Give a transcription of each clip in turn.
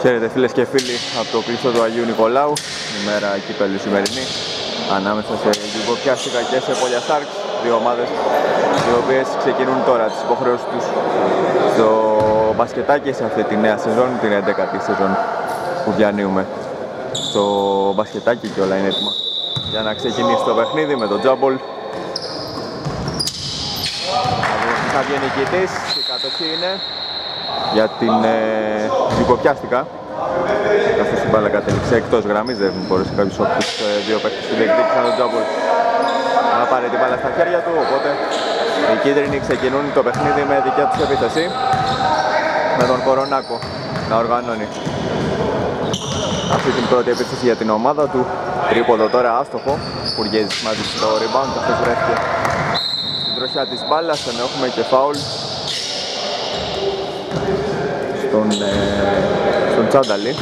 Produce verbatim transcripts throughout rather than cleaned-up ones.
Χαίρετε φίλες και φίλοι από το κλειστό του Αγίου Νικολάου. Ημέρα κύπελλου σημερινή ανάμεσα σε Γιουγκοπιάστικα και σε Πόλια Στάρκς, δύο ομάδες οι οποίες ξεκινούν τώρα τις υποχρεώσεις τους στο μπασκετάκι σε αυτή τη νέα σεζόν, την ενδέκατη σεζόν που διανύουμε στο μπασκετάκι, και όλα είναι έτοιμα για να ξεκινήσει το παιχνίδι με τον τζάμπολ. Θα βγει νικητής, η κατοχή είναι για την ε, Γιουγκοπιάστικα, καθώς η μπάλα κατέληξε εκτός γραμμής, δεν μπορούσε κάποιος από τους ε, δύο παίκτες που διεκδίκησαν τον τζάμπολ να πάρει την μπάλα στα χέρια του, οπότε οι κίτρινοι ξεκινούν το παιχνίδι με δικιά τους επίθεση, με τον Κορονάκο να οργανώνει αυτή την πρώτη επίθεση για την ομάδα του. Τρίποδο τώρα άστοχο, Πουργέζης μαζί στο rebound, καθώς βρέθηκε στην τροχιά της μπάλας, ενώ έχουμε και φάουλ Στον, ε, στον Τσάνταλη.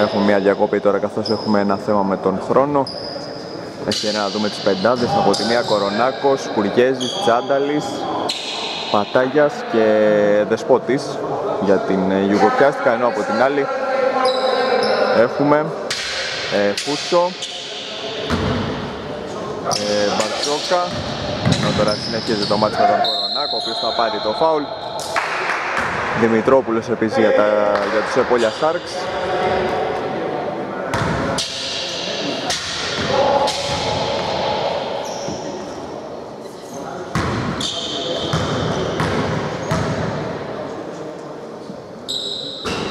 Έχουμε μια διακόπη τώρα, καθώς έχουμε ένα θέμα με τον χρόνο. Ευκαιρία να δούμε τις πεντάδες από τη μία: Κορονάκος, Κουριέζης, Τσάνταλης, Πατάγιας και Δεσπότης για την ε, Γιουγκοπιάστικα, ενώ από την άλλη έχουμε ε, Φούσο, ε, Μπαρτσόκα. Τώρα συνεχίζει το μάτι με τον Κορονάκο, ο οποίος θα πάρει το φάουλ. Δημητρόπουλος επίσης για, τα, για τους Πόλια Στάρκς.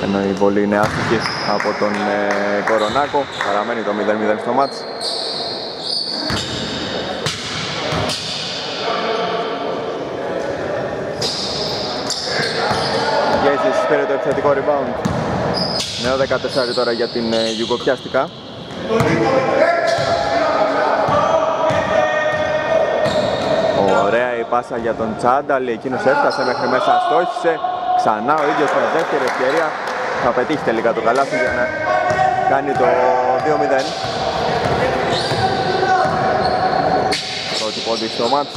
Ενώ η βολή είναι άστοχη από τον ε, Κορονάκο, παραμένει το μηδέν μηδέν στο μάτι. Γκέζης πήρε το επιθετικό rebound. Νέο δεκατέσσερα τώρα για την ε, Γιουγκοπιάστικα. Ωραία η πάσα για τον Τσάνταλη, εκείνος έφτασε μέχρι μέσα, στόχισε. Ξανά ο ίδιος με δεύτερη ευκαιρία, θα πετύχει τελικά το καλάθι για να κάνει το δύο μηδέν. Πρώτη πόντι στο μάτς.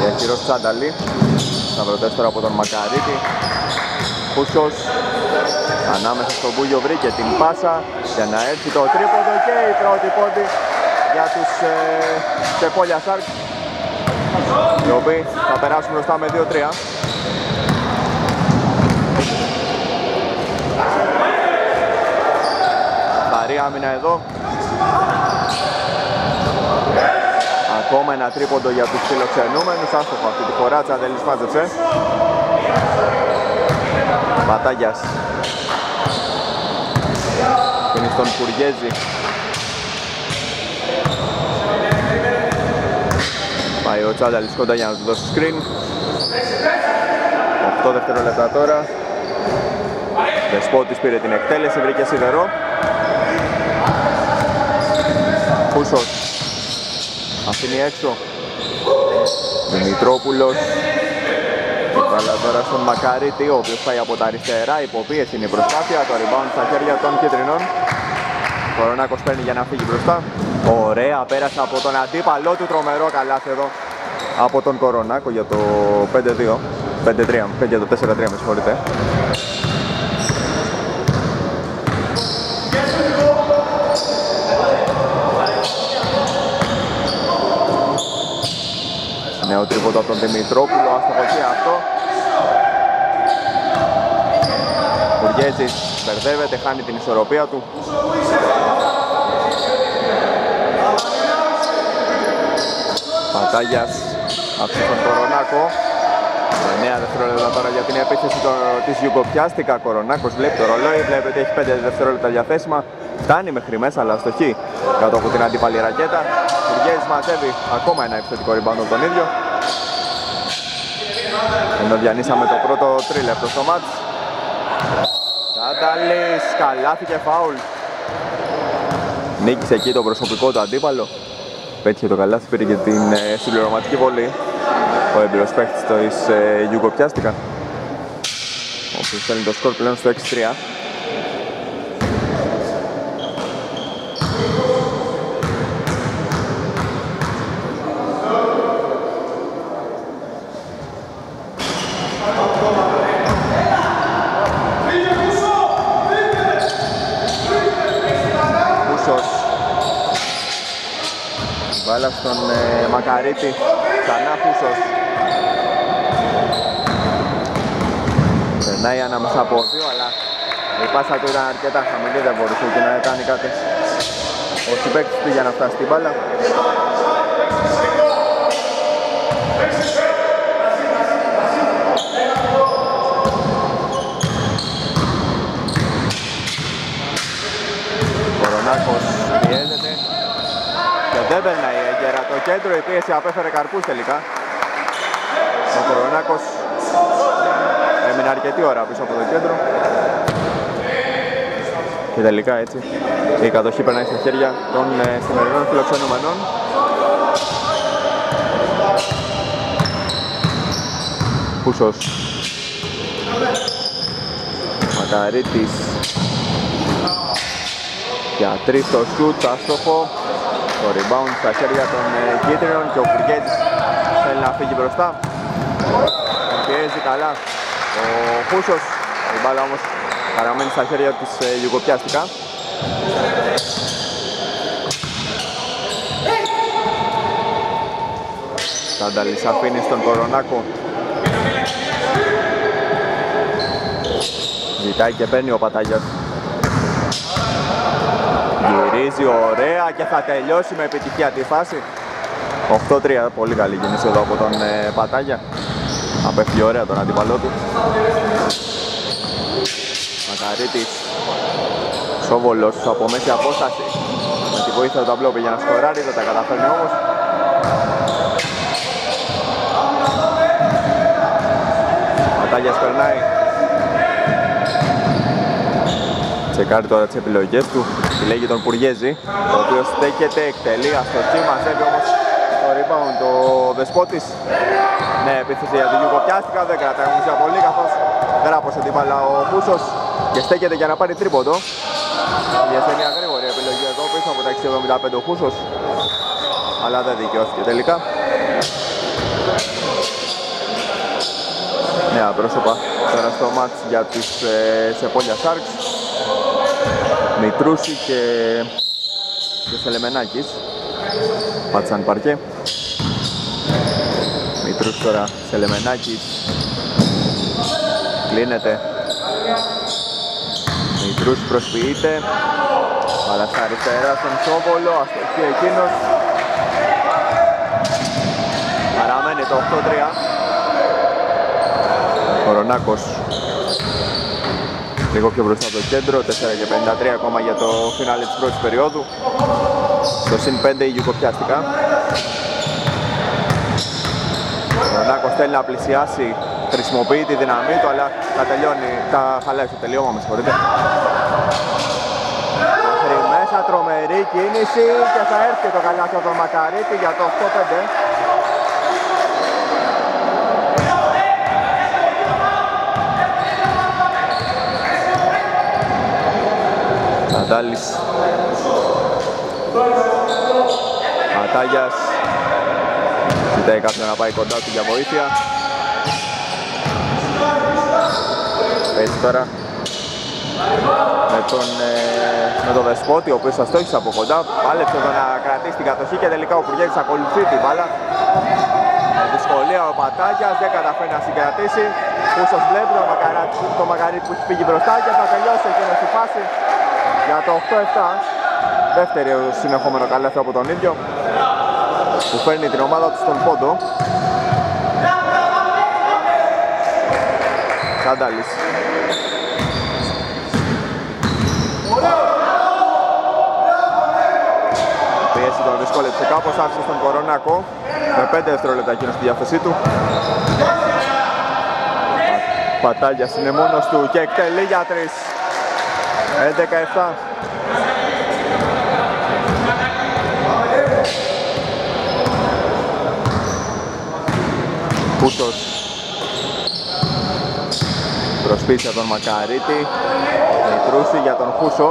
Διαχειρός Τσάνταλη. Σταυροτές τώρα από τον Μακαρίτη. Πούσος ανάμεσα στον Μπούγιο βρήκε την πάσα για να έρθει το τρίποδο και η πρώτη πόντη για τους ε, Πόλια Στάρκς, οι οποίοι θα περάσουν μπροστά με δύο τρία. Βαρή άμυνα εδώ. Ακόμα ένα τρίποντο για τους φιλοξενούμενους, άστοχο αυτή τη φορά, Τσαντελής μάζεψε. Πατάγιας είναι στον Πουργέζη. Πάει ο Τσάνταλης κοντά για να του δώσει screen. οκτώ δευτερόλεπτα τώρα. Δεσπότης πήρε την εκτέλεση, βρήκε σιδερό. Πούσος αφήνει έξω. Δημητρόπουλος. Βάλα τώρα στον Μακαρίτη, ο οποίος πάει από τα αριστερά. Υποπίεση είναι η προσπάθεια. Το rebound στα χέρια των κίτρινων. Κορονάκος παίρνει για να φύγει μπροστά. Ωραία, πέρασε από τον αντίπαλό του. Τρομερό καλάθι εδώ από τον Κορονάκο για το πέντε δύο. πέντε τρία, για το τέσσερα τρία, με συγχωρείτε. Νέο τρίποντο από τον Δημητρόπουλο, άστοχο και αυτό. Ο Πουργέζης μπερδεύεται, χάνει την ισορροπία του. Πατάγιας από τον Κορονάκο. εννέα δευτερόλεπτα τώρα για την επίθεση της Γιουγκοπιάστικα. Κορονάκος βλέπει το ρολόι, βλέπει ότι έχει πέντε δευτερόλεπτα διαθέσιμα. Φτάνει μέχρι μέσα, αλλά αστοχή κάτω από την αντίπαλη ρακέτα. Πουργέζης μαζεύει ακόμα ένα επιθετικό rebound από τον ίδιο. Ενώ διανύσαμε το πρώτο τρίλεπτο στο μάτς. Τσάνταλης, καλάθι και φάουλ. Νίκησε εκεί το προσωπικό του αντίπαλο. Πέτυχε το καλάθι, πήρε και την συμπληρωματική βολή ο έμπειρος παίκτης της Γιουγκοπιάστικα, ο οποίος θέλει το σκορ πλέον στο έξι τρία. στον ε, Μακαρίτη. Ξανά Φούσος. Περνάει ανάμεσα από δύο, αλλά η πάσα του ήταν αρκετά χαμηλή, δεν μπορούσε και να κάνει κάτι ο συμπαίκτης του για να φτάσει την μπάλα. Κορονάκος πιέζεται και δεν περνάει έγκαιρα το κέντρο, η πίεση απέφερε καρπούς τελικά. Ο Κορονάκος έμεινε αρκετή ώρα πίσω από το κέντρο και τελικά έτσι η κατοχή περνάει στα χέρια των ε, σημερινών φιλοξενούμενων. Φούσος, Μακαρίτης για τρεις στο σιούτ, άστοχο. Το rebound στα χέρια των ε, κίτρινων και ο Βουργέτης θέλει να φύγει μπροστά. Πιέζει καλά ο Φούσος, η μπάλα όμως παραμένει στα χέρια της Γιουγκοπιάστικα. Τάνταλης αφήνει στον Κορονάκο. Ζητάει και παίρνει ο Παταγιάς. Γυρίζει ωραία και θα τελειώσει με επιτυχία τη φάση. οκτώ τρία, πολύ καλή κίνηση εδώ από τον ε, Πατάγια. Απέφτει ωραία τον αντίπαλό του. Μακαρίτης, Σόβολος από μέση απόσταση. Με τη βοήθεια του ταμπλό πήγε να σκοράρει, δεν τα καταφέρνει όμως. Πατάγιας περνάει. Τσεκάρει τώρα τις επιλογές του, επιλέγει τον Πουργέζη, ο οποίος στέκεται, εκτελεί, αστοχή, μαζεύει όμως το rebound ο Δεσπότης. Ναι, επίθεση για την Γιουγκοπιάστικα, δεν κρατάει όμως για πολύ, καθώς γράπωσε την μπάλα ο Πούσος και στέκεται για να πάρει τρίποντο. Βγήκε μια γρήγορη επιλογή εδώ πίσω από τα εβδομήντα πέντε ο Πούσος, αλλά δεν δικαιώθηκε τελικά. Νέα πρόσωπα τώρα στο μάτς για τις ε, Σεπόλια Σάρξ. Μητρούση και, και Σελεμενάκης πάτησαν παρκέ. Μητρούση τώρα, Σελεμενάκης κλείνεται. Μητρούση προσποιείται, αλλά στα αριστερά στον Σόβολο, αστοχή εκείνος. Παραμένει το οκτώ τρία. Κορονάκος λίγο πιο μπροστά από το κέντρο, τέσσερα πενήντα τρία ακόμα για το φινάλε της πρώτης περίοδου. Στο συν πέντε η Γιουγκοπιάστικα. Ο Νάκος θέλει να πλησιάσει, χρησιμοποιεί τη δύναμή του, αλλά τα τελειώνει, τα χαλάει στο τελειώμα, με συγχωρείτε. Μέχρι μέσα, τρομερή κίνηση και θα έρθει το καλάθι από τον Μακαρίτη για το οκτώ πέντε. Αντάλης, Ματάγιας, ζητάει κάποιον να πάει κοντά του για βοήθεια. Παίζει τώρα με τον, ε, με τον Δεσπότη, ο οποίος θα στόχισε από κοντά. Πάλεψε εδώ να κρατήσει την κατοχή και τελικά ο Πουργέτης ακολουθεί την μπάλα. Με δυσκολία ο Πατάγιας, δεν καταφέρει να συγκρατήσει. Πούσος βλέπει το, μακαρά, το Μακαρίτη που έχει φύγει μπροστά και θα τελειώσει εκείνος η φάση. Για το οκτώ επτά, δεύτερη συνεχόμενο καλάθι από τον ίδιο, που φέρνει την ομάδα του στον πόντο. Κάνταλης. Η πίεση τον δυσκόλεψε κάπως, άφησε στον Κορονάκο, με πέντε δευτερόλεπτα εκείνος στη διάθεσή του. Πατάγιας είναι μόνος του και εκτελεί για τρεις. έντεκα επτά. Πούσος προσπίση για τον Μακαρίτη, Μητρούση για τον Χούσο.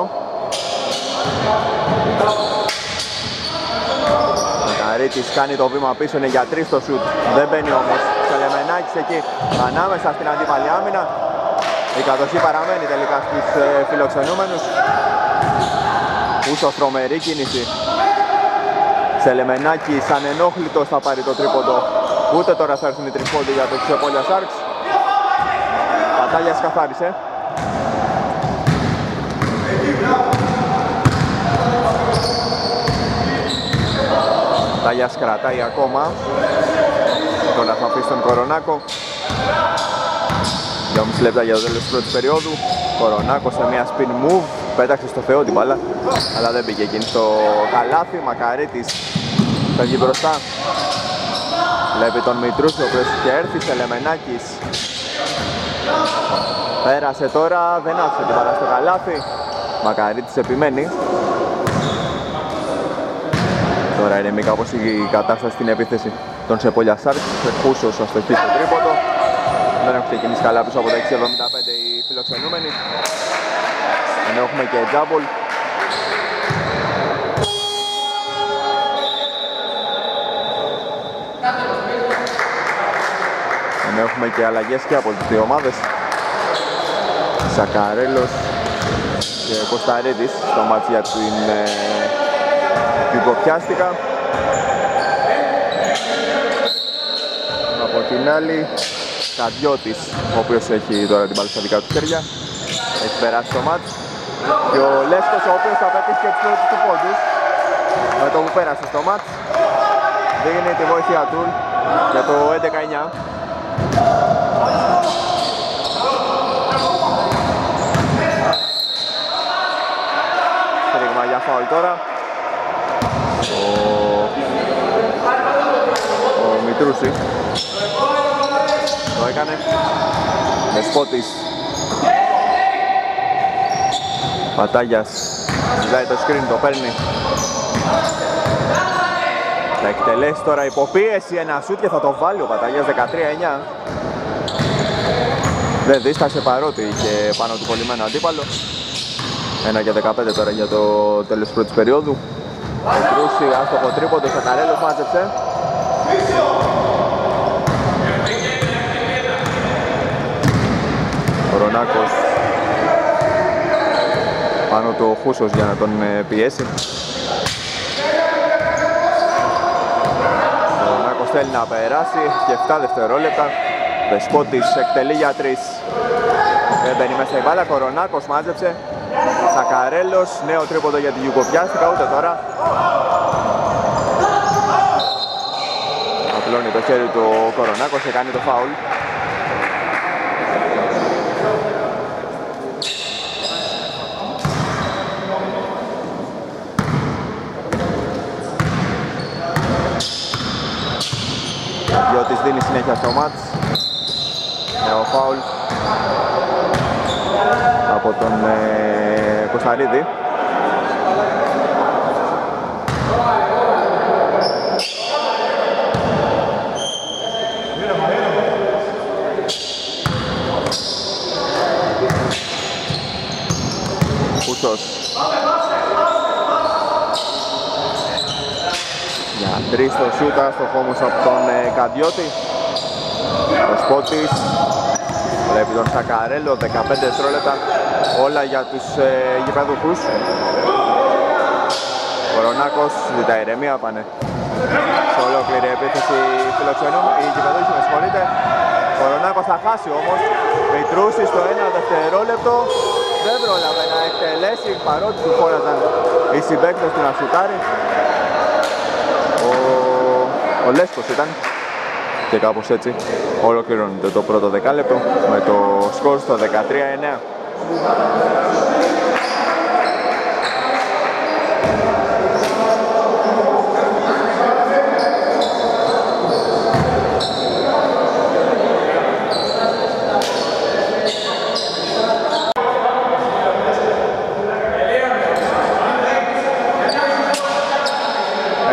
Μακαρίτης κάνει το βήμα πίσω, είναι για τρία στο σουτ, δεν μπαίνει όμως. Σελεμενάκης εκεί ανάμεσα στην αντίπαλη άμυνα. Η κατοχή παραμένει τελικά στους ε, φιλοξενούμενους. Πούσος, τρομερή κίνηση. Σελεμενάκης ανενόχλητος θα πάρει το τρίποντο. Ούτε τώρα θα έρθουν οι τριπόντοι για το Ξεπόλια Σάρξ. Πατάλιας καθάρισε. Πατάλιας κρατάει ακόμα. Τώρα θα αφήσει τον Κορονάκο. δυόμισι λεπτά για το τέλος της πρώτης περίοδου. Κορονάκο σε μια spin move. Πέταξε στο Θεό την μπάλα, αλλά δεν πήγε εκείνη στο καλάθι. Μακαρίτης φεύγει μπροστά. Βλέπει τον Μητρούσο, ο οποίος είχε έρθει. Σελεμενάκης πέρασε τώρα, δεν άφησε την μπάλα στο καλάθι. Μακαρίτης επιμένει. Τώρα είναι μη κάπως η κατάσταση στην επίθεση των Σεπόλια Σάρξ. Φεκούσος αστοχή στο τρίποντο. Δεν έχουν ξεκινήσει καλά πίσω από τα έξι εβδομήντα πέντε οι φιλοξενούμενοι. Ενώ έχουμε και double. Ενώ έχουμε και αλλαγές και από τις δύο ομάδες. Σακαρέλος και Κωνσταρίδης στο μάτσι για την Κοπιάστηκα. Από την άλλη Καντιώτης, ο οποίος έχει τώρα την πάλι στα δικά του χέρια. Έχει περάσει το μάτς. Και ο Λέσκος, ο οποίος θα πετύχει και τους πρώτους του πόντους με το που πέρασε στο μάτς, δίνει τη βοήθεια του για το έντεκα εννιά. Στρίγμα για φάουλ τώρα. Ο, ο Μητρούση το έκανε με σπότις. Πατάγιας ζητάει το screen, το παίρνει. Θα εκτελέσει τώρα υποπίεση, ένα σούτ και θα το βάλει ο Πατάγιας. Δεκατρία εννιά. Δεν δίστασε παρότι είχε πάνω του κολλημένο αντίπαλο. Ένα και δεκαπέντε τώρα για το τέλος πρώτης περίοδου. Πετρούση, άστοχο τρίποντο, Σακαρέλος μάζεψε. Ο Ρονάκος πάνω του ο Χούσος για να τον πιέσει. Ο Ρονάκος θέλει να περάσει και επτά δευτερόλεπτα. Βεσπότης εκτελεί για τρεις. Δεν μπαίνει μέσα η μπάλα, Κορονάκος μάζεψε. Σακαρέλος, νέο τρίποντο για την Γιουγκοπιάστηκα, ούτε τώρα. Απλώνει το χέρι του ο Κορονάκος και κάνει το φάουλ. Διότις δίνει συνέχεια στο μάτς. Νέο φάουλ από τον ε, Κωνσταντίδη. Κουσός για τρεις στο σούτα, στο χώμος από τον ε, Καντιώτη. Ο Σπότης βλέπει τον Σακαρέλο, δεκαπέντε δευτερόλεπτα. Όλα για τους ε, γηπεδούχους. Κορονάκος ζητάει ηρεμία, πάνε σε ολόκληρη επίθεση φιλοξενούν. Οι γηπεδούχοι, με συγχωρείτε. Κορονάκος θα χάσει όμως. Μητρούση στο ένα δευτερόλεπτο. Δεν πρόλαβε να εκτελέσει παρότι του χώραζαν οι συμπαίκτες του να σουτάρει. Ο, ο Λέσκος ήταν. Και κάπως έτσι ολοκληρώνεται το πρώτο δεκάλεπτο με το σκορ στο δεκατρία εννιά.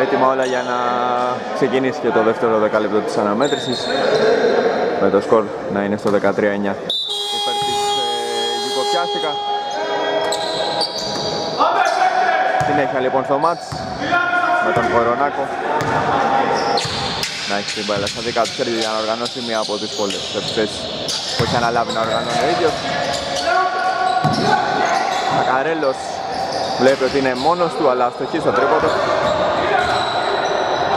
Έτοιμα όλα για να ξεκινήσει και το δεύτερο δεκάλεπτο της αναμέτρησης με το σκορ να είναι στο δεκατρία εννιά. Υπέρ της Γιουγκοπιάστηκα. Συνέχεια λοιπόν στο μάτς με τον Κορονάκο να έχει την μπάλα στα δικά του χέρια για να οργανώσει μία από τις πολλές επιθέσεις που έχει αναλάβει να οργανώνει ο ίδιος. Μακαρέλος βλέπει ότι είναι μόνος του, αλλά αστοχή στο τρίποντο.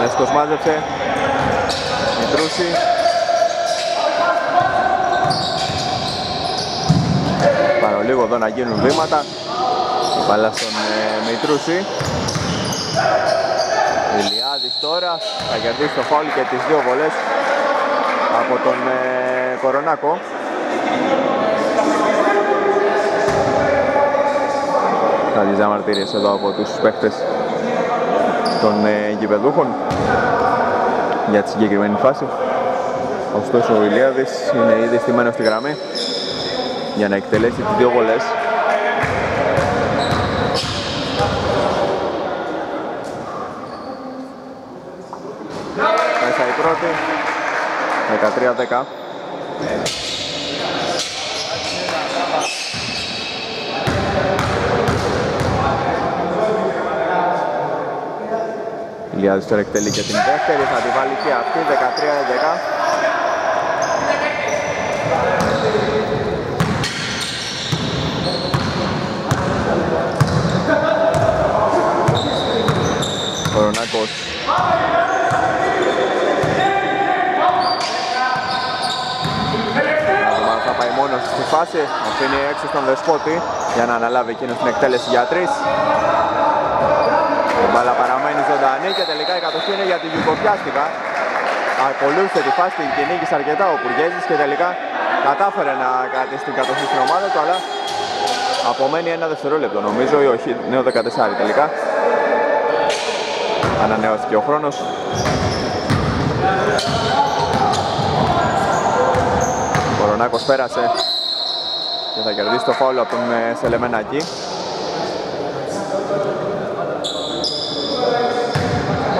Λέσικος μάζεψε, Μητρούση. Πάνω λίγο εδώ να γίνουν βήματα. Η μπάλα στον ε, Μητρούση. Ηλιάδης τώρα θα κερδίσει το φάουλ και τις δύο βολές από τον ε, Κορονάκο. Θα δεις αμαρτυρίες εδώ από τους παίκτες των ε, γηπεδούχων για τη συγκεκριμένη φάση. Ωστόσο ο Ηλιάδης είναι ήδη στημένος στη γραμμή για να εκτελέσει τις δύο βολές. Μέσα η πρώτη, δεκατρία δέκα. Ηλιάδης τώρα εκτελεί και την δεύτερη, θα τη βάλει και αυτή, δεκατρία δέκα. Κορονάκος. Θα πάει μόνος στη φάση, αφήνει έξω στον Δεσπότη για να αναλάβει εκείνος την εκτέλεση για τρεις. Η μπάλα παραμένει ζωντανή και τελικά η κατοχή είναι για τη Γιουγκοπιάστηκα. Ακολούθησε τη φάση, την κυνήγησε αρκετά ο Πουργέζης και τελικά κατάφερε να κρατήσει την κατοχή στην ομάδα του, αλλά απομένει ένα δευτερόλεπτο νομίζω ή όχι, νέο δεκατέσσερα τελικά. Ανανεώθηκε ο χρόνος. Ο Κορονάκος πέρασε και θα κερδίσει το φάουλ από τον Σελεμενάκη.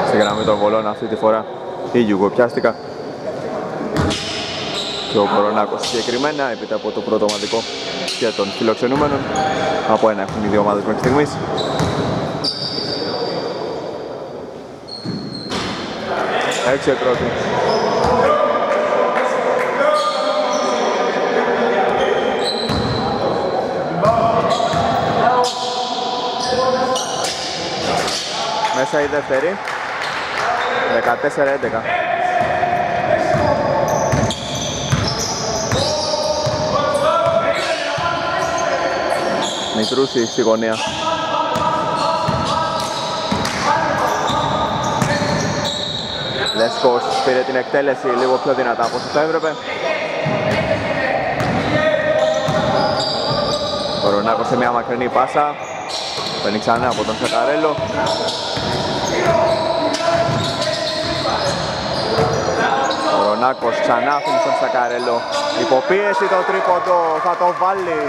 Στη γραμμή των βολών αυτή τη φορά η Γιουγκοπιάστηκα και ο Κορονάκος συγκεκριμένα, έπειτα από το πρώτο ομαδικό και των φιλοξενούμενων. Από ένα έχουν οι δύο ομάδες μέχρι στιγμής. Έξι πρώτη. Μέσα η δεύτερη. δεκατέσσερα έντεκα. Μητρούση στη γωνία. Λέσκος πήρε την εκτέλεση λίγο πιο δυνατά από όσο θα έπρεπε. Κορονάκος σε μια μακρινή πάσα. Παίρνει ξανά από τον Σακαρέλο. Κορονάκος ξανά αφήνει στον Σακαρέλο. Υποπίεση το τρίποντο, θα το βάλει.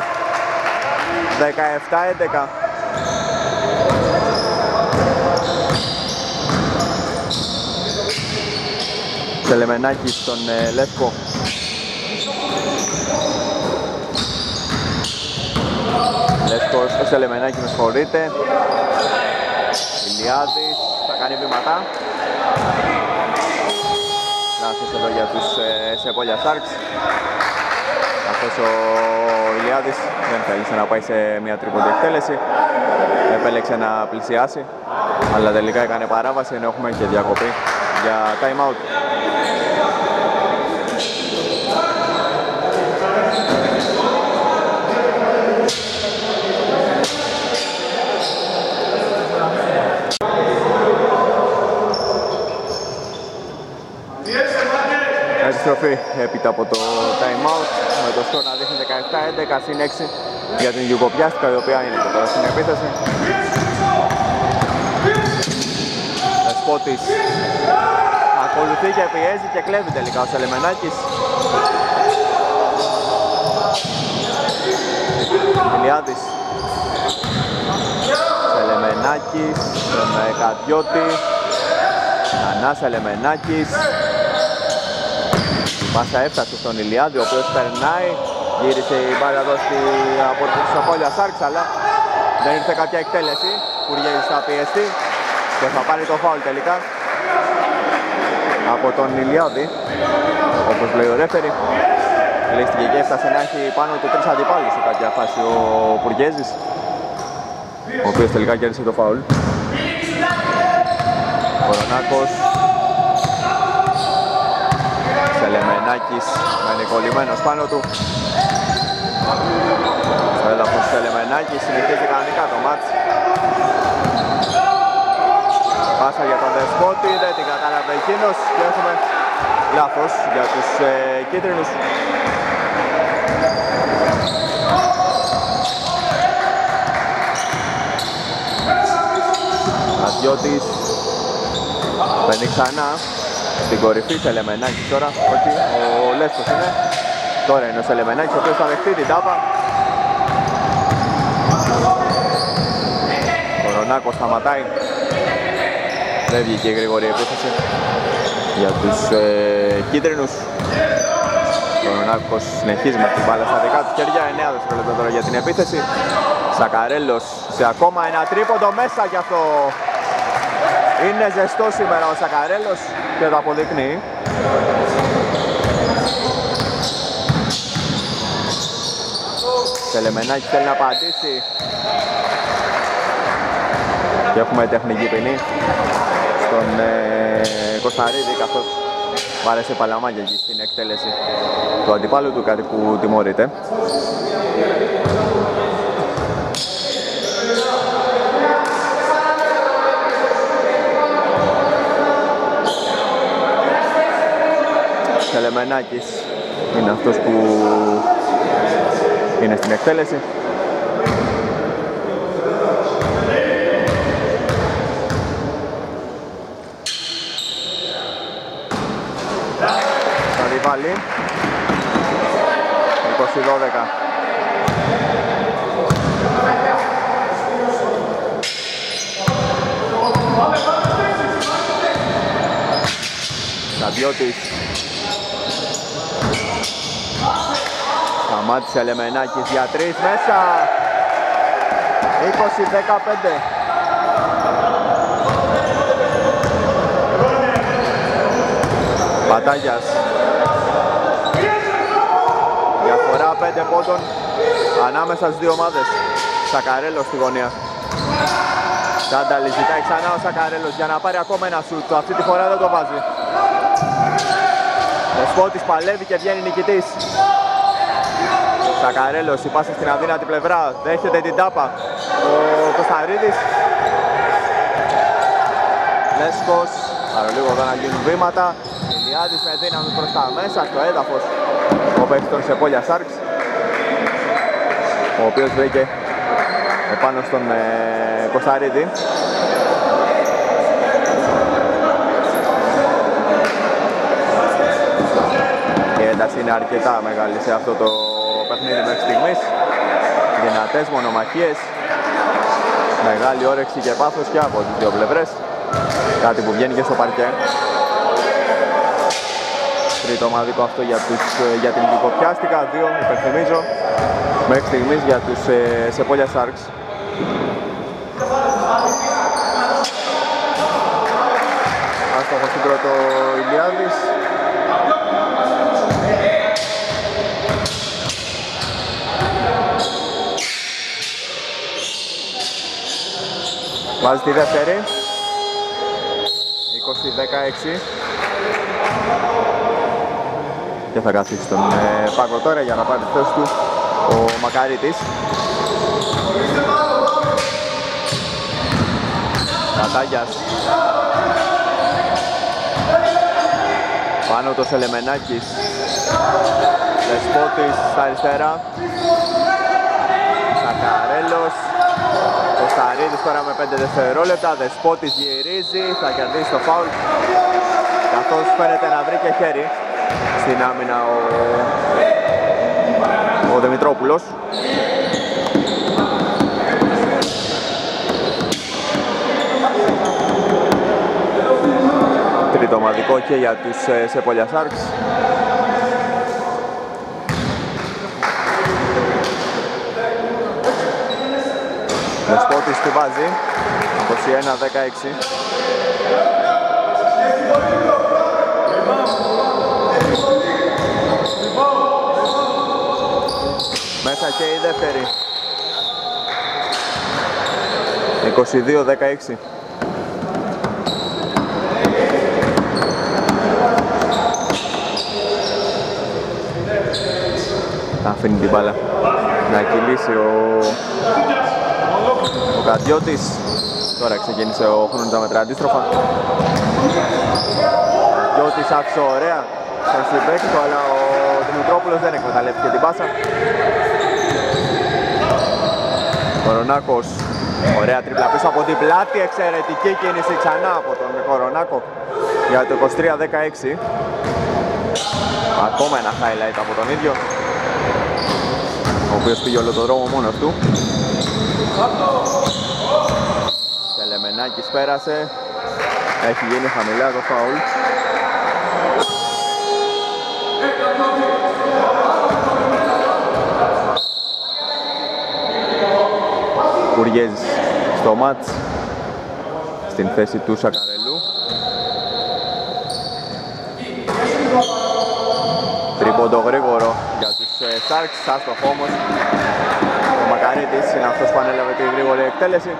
δεκαεπτά έντεκα. Σελεμενάκη στον ε, Λεύκο. Λεύκος, ο Σελεμενάκη με συγχωρείτε. Ηλιάδης θα κάνει βήματα. Λάθος εδώ για τους Σεπόλια Στάρκς. Αυτός ο Ηλιάδης δεν θέλησε να πάει σε μια τρίποντη εκτέλεση. Επέλεξε να πλησιάσει, αλλά τελικά έκανε παράβαση, ενώ έχουμε και διακοπή για time out. Επιστροφή έπειτα από το time out με το σκορ να δείχνει δεκαεπτά έντεκα συν έξι για την Γιουγκοπιάστηκα, η οποία είναι και τώρα στην επίθεση. Δεσπότης ακολουθεί και πιέζει και κλέβει τελικά ο Σελεμενάκης. Ηλιάδης, Σελεμενάκης, Κατιώτη, Ανά Σελεμενάκης. Πάσα έφτασε στον Ηλιάδη, ο οποίος περνάει, γύρισε η μπάλα εδώ στη, από τους Απόλια Σάρξ, αλλά δεν ήρθε κάποια εκτέλεση. Πουργέζης θα πιεστεί και θα πάρει το φάουλ τελικά από τον Ηλιάδη, όπως λέει ο ρέφερη. Λίστηκε και έφτασε να έχει πάνω του τρεις αντιπάλους σε κάποια φάση ο Πουργέζης, ο οποίος τελικά κέρδισε το φάουλ. Κορονάκος. Γιαννάκης να είναι κολλημένος πάνω του. Στο έλαφος του Ελεμενάκη συνεχίζει κανονικά το μάτς. Πάσα για τον Δεσπότη, δεν την κατάλαβε εκείνος και έχουμε λάθος για τους ε, κίτρινους. Στρατιώτης παίρνει ξανά στην κορυφή Σελεμενάκης τώρα, ότι ο Λέσπος είναι. Τώρα είναι ο Σελεμενάκης ο οποίος θα δεχτεί την τάπα. Ο Ρονάκος σταματάει. Δεν βγήκε η γρήγορη επίθεση για τους ε, κίτρινους. Ο Ρονάκος συνεχίζει με την μπάλα στα δικά του χέρια. εννέα δευτερόλεπτα τώρα για την επίθεση. Σακαρέλος σε ακόμα ένα τρίποντο μέσα για αυτό. Είναι ζεστό σήμερα ο Σακαρέλος και το αποδεικνύει. Σελεμενάκη θέλει να πατήσει και έχουμε τεχνική ποινή στον ε, Κωνσταντίνη, καθώς βάρεσε παλαμάκια εκεί στην εκτέλεση του αντιπάλου του, κάτι που τιμωρείται. Σελεμενάκης είναι αυτός που είναι στην εκτέλεση. Στο ριβάλι είκοσι δώδεκα. Σταδιώτης σταμάτησε Ελεμενάκης για τρεις μέσα. είκοσι δεκαπέντε. Πατάγιας διαφορά πέντε πόντων ανάμεσα στις δύο ομάδες. Σακαρέλος στη γωνία. Τάνταλη ζητάει ξανά ο Σακαρέλος για να πάρει ακόμα ένα σούτ. Αυτή τη φορά δεν το βάζει. Δεσπότης παλεύει και βγαίνει νικητής. Σακαρέλος, η πάση στην αδύνατη πλευρά, δέχεται την τάπα ο Κωνσταντίνης. Λέσκος, παρολίγο εδώ να γίνουν βήματα. Ηλιάδης με δύναμη προς τα μέσα, στο έδαφος ο παίκτης των Σεπόλια Σάρξ, ο οποίος βρήκε επάνω στον ε, Κωνσταντίνη. Είναι αρκετά μεγάλη σε αυτό το παιχνίδι μέχρι στιγμής. Δυνατές μονομαχίες, μεγάλη όρεξη και πάθος και από τις δύο πλευρές. Κάτι που βγαίνει και στο παρκέ. Τρίτο ομαδικό αυτό για, τους, για την Λυκοπιάστικα. Δύο, υπενθυμίζω, μέχρι στιγμής για τους ε, Σεπόλια Σάρξ. Άστοχος του πρώτο Ηλιάδης. Βάζει τη δεύτερη, είκοσι δεκαέξι, και θα καθίσει στον ε, πάγκο τώρα για να πάρει τη θέση του ο Μακαρίτης. Κατάγιας πάνω το Σελεμενάκης, Δεσπότης στα αριστερά, Σακαρέλος. Κωνσταντίνης τώρα με πέντε δευτερόλεπτα, Δεσπότης γυρίζει, θα κερδίσει το φάουλ, καθώς φαίνεται να βρει και χέρι στην άμυνα ο, ο Δημητρόπουλος. Τρίτο ομαδικό και για τους ε, Σεπόλια Σάρξ. Δεσπότης τη βάζει, είκοσι ένα δεκαέξι. Μέσα και η δεύτερη, είκοσι δύο δεκαέξι. αφήνει την μπάλα να κυλήσει ο, ο Καντιώτης. Τώρα ξεκίνησε ο χρόνος να μετρά αντίστροφα. Καντιώτης άφησε ωραία στον συμπέκτο, αλλά ο Δημητρόπουλος δεν εκμεταλλεύτηκε την πάσα. Κορονάκος, ωραία τρίπλα πίσω από την πλάτη, εξαιρετική κίνηση ξανά από τον Κορονάκο για το είκοσι τρία δεκαέξι. Ακόμα ένα highlight από τον ίδιο, ο οποίος πήγε όλο τον δρόμο μόνος του. Τελεμενάκης πέρασε, έχει γίνει χαμηλά το φάουλ. Κουριέζης στο μάτς, στην θέση του Σακαρελού. Τρίποντο γρήγορο για τους Σάρξ, άστοχο όμως. Ο Μακαρίτης είναι αυτός που ανέλαβε τη γρήγορη εκτέλεση.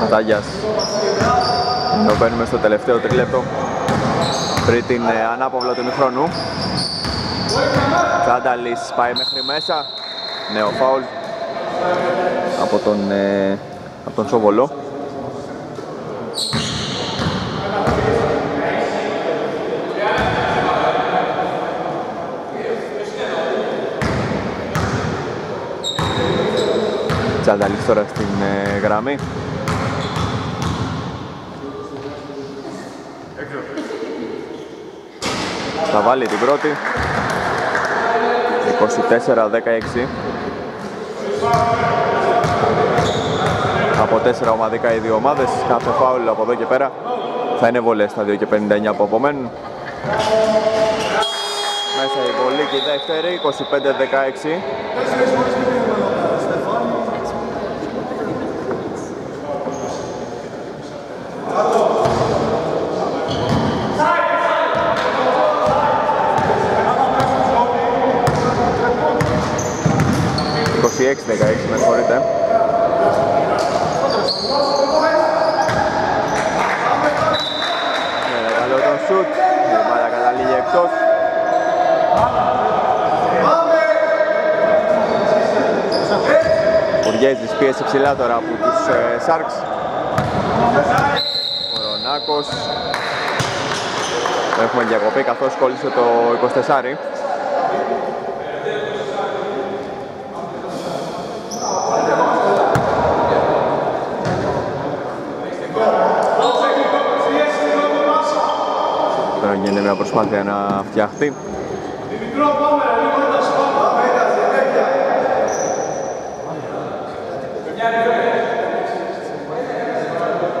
Πατάγιας, το παίρνουμε στο τελευταίο τρικλέπτο πριν την ανάπαυλα του ημιχρόνου. Τσάνταλης πάει μέχρι μέσα, νέο φάουλ από τον, ε, από τον Σοβολό. Τσάνταλης τώρα στην ε, γραμμή. Θα βάλει την πρώτη. είκοσι τέσσερα δεκαέξι. Από τέσσερα ομαδικά οι δύο ομάδες. Κάθε φάουλ από εδώ και πέρα θα είναι βολές στα δύο και πενήντα εννιά που απομένουν. Μέσα η βολή και η δεύτερη, είκοσι πέντε δεκαέξι. είκοσι έξι δεκαέξι, με συγχωρείτε. Καλό το σουτ, η μπάλα καταλήγει εκτός. Κουριέζης πίεσε ψηλά τώρα από τους Σάρξ. Κορονάκος. Έχουμε διακοπή καθώς κόλλησε το είκοσι τέσσερα. Είναι μια προσπάθεια να φτιαχτεί.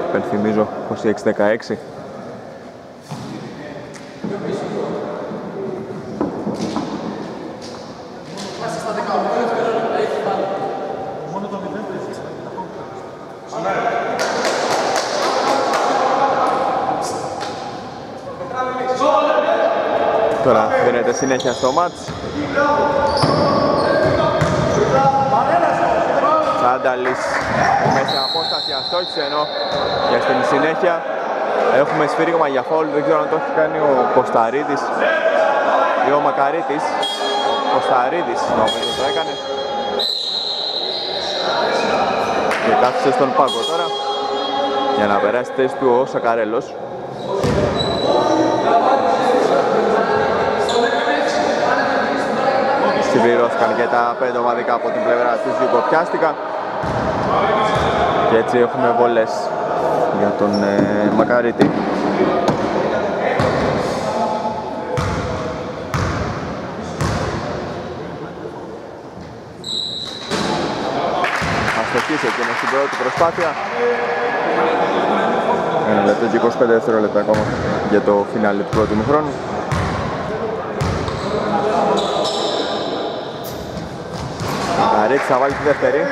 Υπενθυμίζω είκοσι έξι δεκαέξι. Τώρα δίνεται συνέχεια στο μάτς. Τσάνταλης μέσα απόσταση αστόχησε, ενώ για στην συνέχεια έχουμε σφύριγμα για φάουλ. Δεν ξέρω αν το έχει κάνει ο Κωσταρίδης ή ο Μακαρίτης. Ο Κωσταρίδης νομίζω το έκανε. Και κάθισε στον πάγκο τώρα για να περάσει θέση του ο Σακαρέλος. Συμπληρώθηκαν και τα πέντε ομαδικά από την πλευρά της Γιουγκοπιάστικα και έτσι έχουμε βολές για τον ε, Μακαρίτη. Αστοχής εκείνος στην πρώτη προσπάθεια. Ένα λεπτό και είκοσι πέντε δευτερόλεπτα ακόμα για το φινάλι του πρώτου μηχρόνου. Καρίτης θα βάλει τη δεύτερη,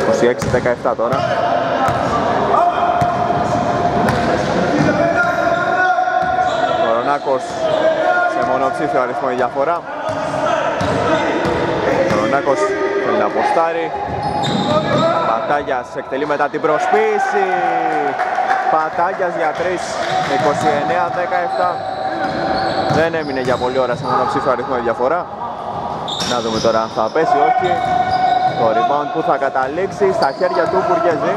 είκοσι έξι δεκαεπτά τώρα. Κορονάκος σε μονοψήφιο αριθμό η διαφορά. Κορονάκος Θέλει να αποστάρει. Πατάγιας εκτελεί μετά την προσποίηση. Πατάγιας για τρεις, είκοσι εννέα δεκαεπτά. Δεν έμεινε για πολλή ώρα σε μονοψήφιο αριθμό η διαφορά. Να δούμε τώρα αν θα πέσει, όχι. Το rebound που θα καταλήξει στα χέρια του Μπουργέζη,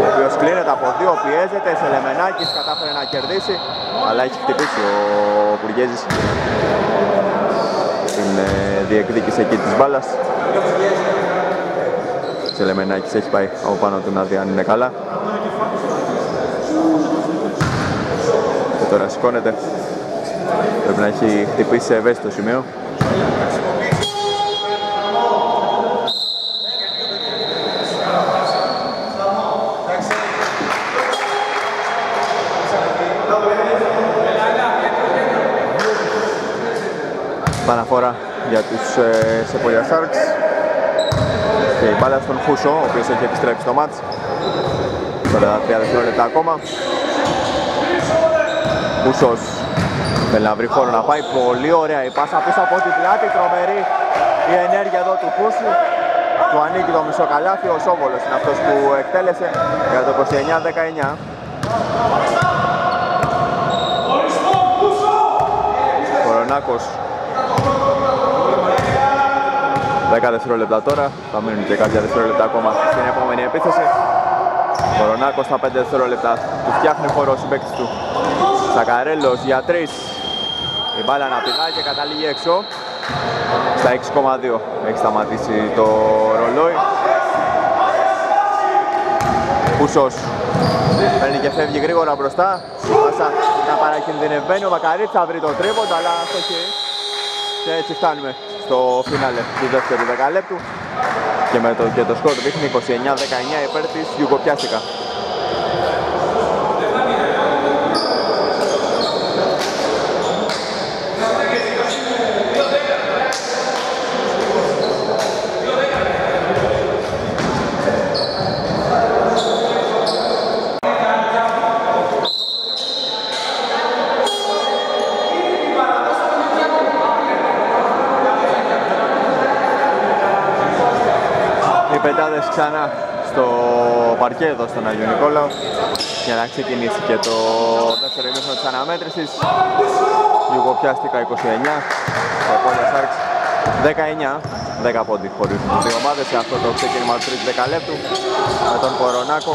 ο οποίος κλείνεται από δύο, πιέζεται, Σελεμενάκης κατάφερε να κερδίσει, αλλά έχει χτυπήσει ο Μπουργέζης την διεκδίκηση εκεί της μπάλας. Σελεμενάκης έχει πάει από πάνω του να δει αν είναι καλά. Και τώρα σηκώνεται, πρέπει να έχει χτυπήσει σε ευαίσθητο σημείο. Παναφορά για τους ε, Σεπόλια Σάρξ και η μπάλα στον Χούσο, ο οποίος έχει επιστρέψει στο μάτς. Τώρα τριάντα λεπτά ακόμα. Χούσος θέλει να βρει χώρο να πάει, πολύ ωραία η πάσα πίσω από την πλάτη, τρομερή η ενέργεια εδώ του Χούσου. Του ανήκει το μισό καλάθι, ο Σόβολος είναι αυτός που εκτέλεσε για το είκοσι εννέα δεκαεννέα. Κορονάκος. δέκα δευτερόλεπτα τώρα, θα μείνουν και κάποια δευτερόλεπτα ακόμα στην επόμενη επίθεση. Ο Κορονάκος στα πέντε δευτερόλεπτα του φτιάχνει χώρο ο συμπαίκτης του. Σακαρέλος για τρεις. Η μπάλα να πηγάει και καταλήγει έξω. Στα έξι κόμμα δύο έχει σταματήσει το ρολόι. Πούσος παίρνει και φεύγει γρήγορα μπροστά. Πάσα να παρακινδυνευμένη, ο Μακαρίτς θα βρει το τρίποντο, αλλά όχι. Και έτσι φτάνουμε στο φινάλε του δεύτερου δεκαλέπτου και με το, και το σκορ δείχνει είκοσι εννέα δεκαεννέα υπέρ της Γιουγκοπιάσικα. Ξανά στο παρκέ εδώ στον Άγιο Νικόλαο για να ξεκινήσει και το δεύτερο ημίχρονο της αναμέτρησης. Γιουγκοπιάστικα είκοσι εννέα, Σεπόλια Σάρξ δεκαεννέα, δέκα πόντι χωρίς τις δύο ομάδες σε αυτό το ξεκίνημα του τρίτου δεκαλέπτου, με τον Κορονάκο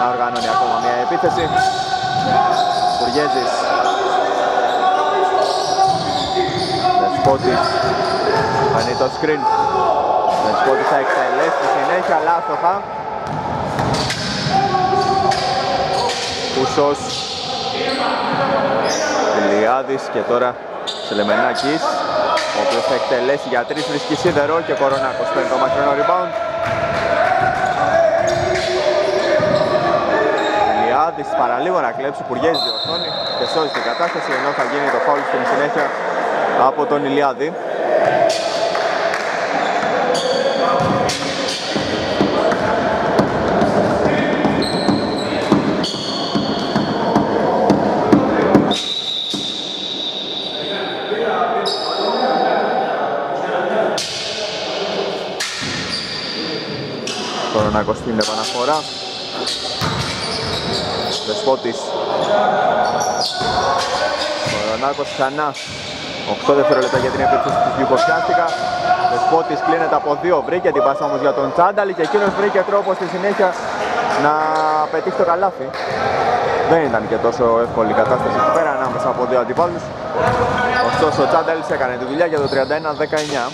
να οργανώνει ακόμα μια επίθεση. Μπουργέζης, Δεσπότης, κάνει το screen. Δεσπότης θα εκτελέσει τη συνέχεια, αλλά άστοχα. Κουσός, Ηλιάδης και τώρα Σελεμενάκης, ο οποίος θα εκτελέσει για τρεις, βρίσκει σίδερο και Κορονάκος παίρνει το μακρινό rebound. Ηλιάδης παραλίγο να κλέψει, Πουργέζη διορθώνει και σώζει την κατάσταση, ενώ θα γίνει το φάουλ στην συνέχεια από τον Ηλιάδη. Κορονάκος στην επαναφορά. Δεσπότης. Κορονάκος ξανά. οκτώ δευτερόλεπτα για την επίθεση της Γιουγκοπιάστικα. Δεσπότης κλείνεται από δύο, βρήκε την πάσα όμως για τον Τσάνταλη και εκείνος βρήκε τρόπο στη συνέχεια να πετύχει το καλάθι. Δεν ήταν και τόσο εύκολη η κατάσταση εκεί πέρα ανάμεσα από δύο αντιπάλους. Ωστόσο ο Τσάνταλης έκανε τη δουλειά για το τριάντα ένα δεκαεννέα.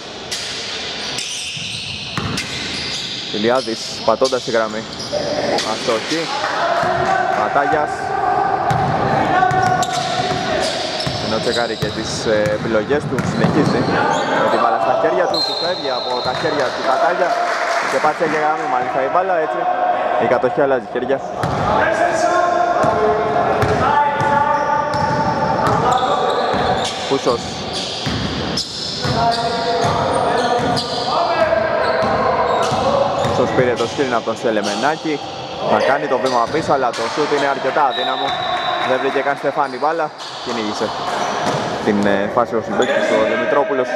Ηλιάδης πατώντας τη γραμμή. Αστοχή. Πατάγιας. Ενώ τσεκάρει και τις επιλογές του, συνεχίζει με την μπάλα στα χέρια του, που φεύγει από τα χέρια του Πατάγια και πάτσε για γραμμή μάλιστα η μπάλα, έτσι η κατοχή αλλάζει χέρια. Πούσος. Πούσος πήρε το σκριν από τον Σελεμενάκη, θα κάνει το βήμα πίσω, αλλά το σούτ είναι αρκετά αδύναμο. Δεν βρήκε καν Στεφάνη μπάλα, κυνήγησε την φάση ο συμπαίκτης ο Δημητρόπουλος,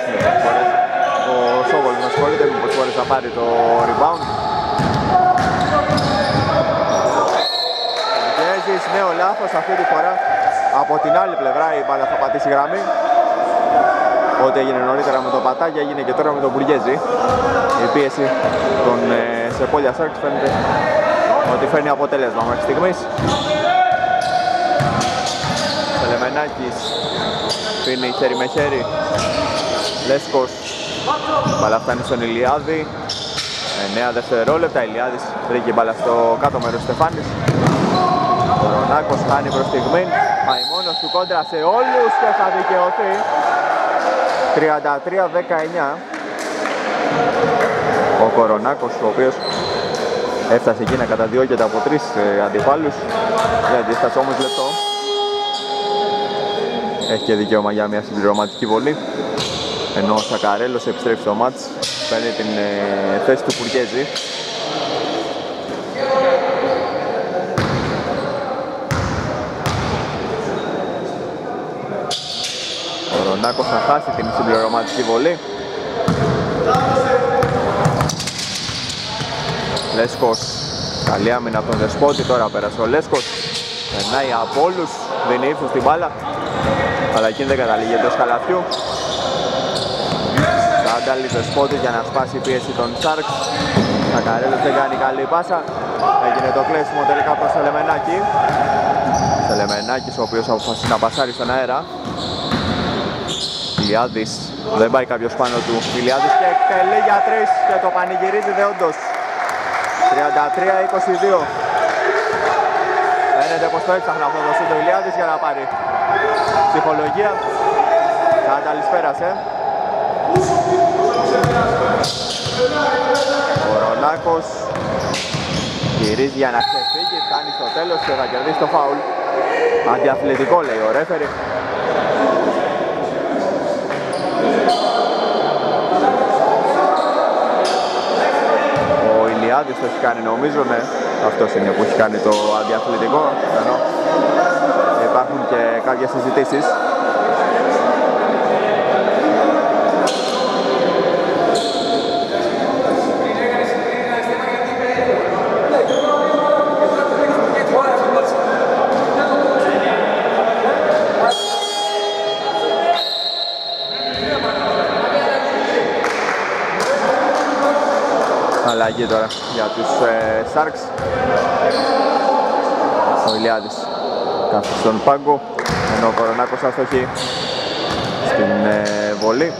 ο ο Σόβολης να σχολείται, μήπως μπορείς να πάρει το rebound. Βικέζης, νέο λάθος αυτή τη φορά. Από την άλλη πλευρά η μπάλα θα πατήσει γραμμή. Ό,τι έγινε νωρίτερα με τον Πατάγια, έγινε και τώρα με τον Μπουργέζη. Η πίεση των ε, Σεπόλια Σάρξ φαίνεται ότι φέρνει αποτέλεσμα μέχρι στιγμής. Σελεμενάκης πίνει χέρι με χέρι. Λέσκος, μπάλα φτάνει στον Ηλιάδη. εννέα δευτερόλεπτα, Ηλιάδης βρήκε μπάλα στο κάτω μέρος Στεφάνης. Ο Ρονάκος χάνει προς στιγμήν, πάει μόνος του κόντρα σε όλους και θα δικαιωθεί. τριάντα τρία δεκαεννέα. Ο Κορονάκος, ο οποίος έφτασε εκεί να καταδιώκεται από τρεις αντιπάλους. Δεν αντίστασε όμως λεπτό. Έχει και δικαίωμα για μια συμπληρωματική βολή. Ενώ ο Σακαρέλος επιστρέφει στο μάτς, παίρνει την ε, θέση του Πουρκέζη. Ο Ρονάκος θα χάσει την συμπληρωματική βολή. Λέσκος, καλή άμυνα από τον Δεσπότη, τώρα πέρασε ο Λέσκος. Περνάει από όλους, δίνει ύψος στην μπάλα, αλλά εκείνη δεν καταλήγει εντός καλαθιού. Κάνταλη Δεσπότη για να σπάσει η πίεση των Σάρξ. Σακαρέλος δεν κάνει καλή πάσα. Έγινε το κλέσιμο τελικά από τον Σελεμενάκη. Σελεμενάκης ο οποίος αποφασίζει να πασάρει στον αέρα. Ηλιάδης, δεν πάει κάποιος πάνω του. Ηλιάδης και εκτελεί για τρεις και το πανηγυρίζει δεόντως. τριάντα τρία είκοσι δύο. Φαίνεται πως το έψαχνε αυτό το σύντο Ηλιάδης για να πάρει ψυχολογία. Κάνταλης πέρασε. Ο Ρονάκος γυρίζει για να ξεφύγει, φτάνει στο τέλος και θα κερδίσει το φάουλ. Αντιαθλητικό λέει ο ρέφερι. Ο Ηλιάδης το έχει κάνει νομίζω, ναι. Αυτός είναι που έχει κάνει το αντιαθλητικό, ενώ υπάρχουν και κάποιες συζητήσεις. Αλλαγή τώρα για τους Σάρξ. ε, Ο Ηλιάδης κάθεται στον πάγκο, ενώ ο Κορονάκος αστοχή στην ε, βολή.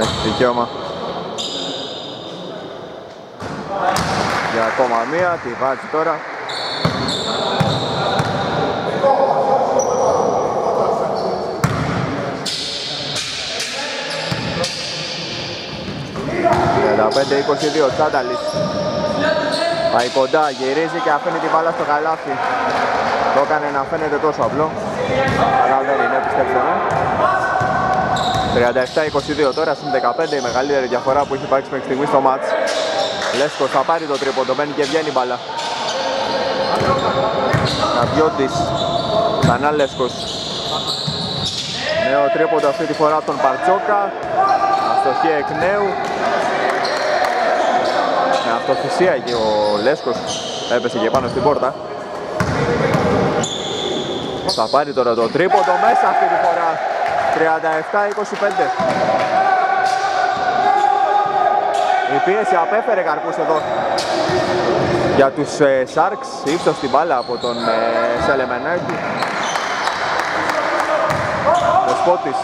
Έχει δικαίωμα για ακόμα μία, τη βάζει τώρα. πέντε είκοσι δύο, Τσάνταλης πάει κοντά, γυρίζει και αφήνει την μπάλα στο καλάθι. Το έκανε να φαίνεται τόσο απλό, αλλά δεν είναι, πιστέψτε με. τριάντα επτά είκοσι δύο τώρα, συν δεκαπέντε, η μεγαλύτερη διαφορά που έχει υπάρξει μέχρι στιγμή στο μάτς. Λέσκος θα πάρει το τρίποντο, μπαίνει και βγαίνει η μπάλα. Καβιώτης, ξανά Λέσκος. Νέο τρίποντο αυτή τη φορά τον Παρτσόκα, αστοχή εκ νέου. Με αυτοθυσία εκεί ο Λέσκος έπεσε και πάνω στην πόρτα. Θα πάρει τώρα το τρίποντο μέσα αυτή τη φορά. τριάντα επτά είκοσι πέντε. Η πίεση απέφερε καρπούς εδώ για τους ε, Σάρξ. Ύψος στην μπάλα από τον ε, Σελεμενάκη. Ο Σπότης.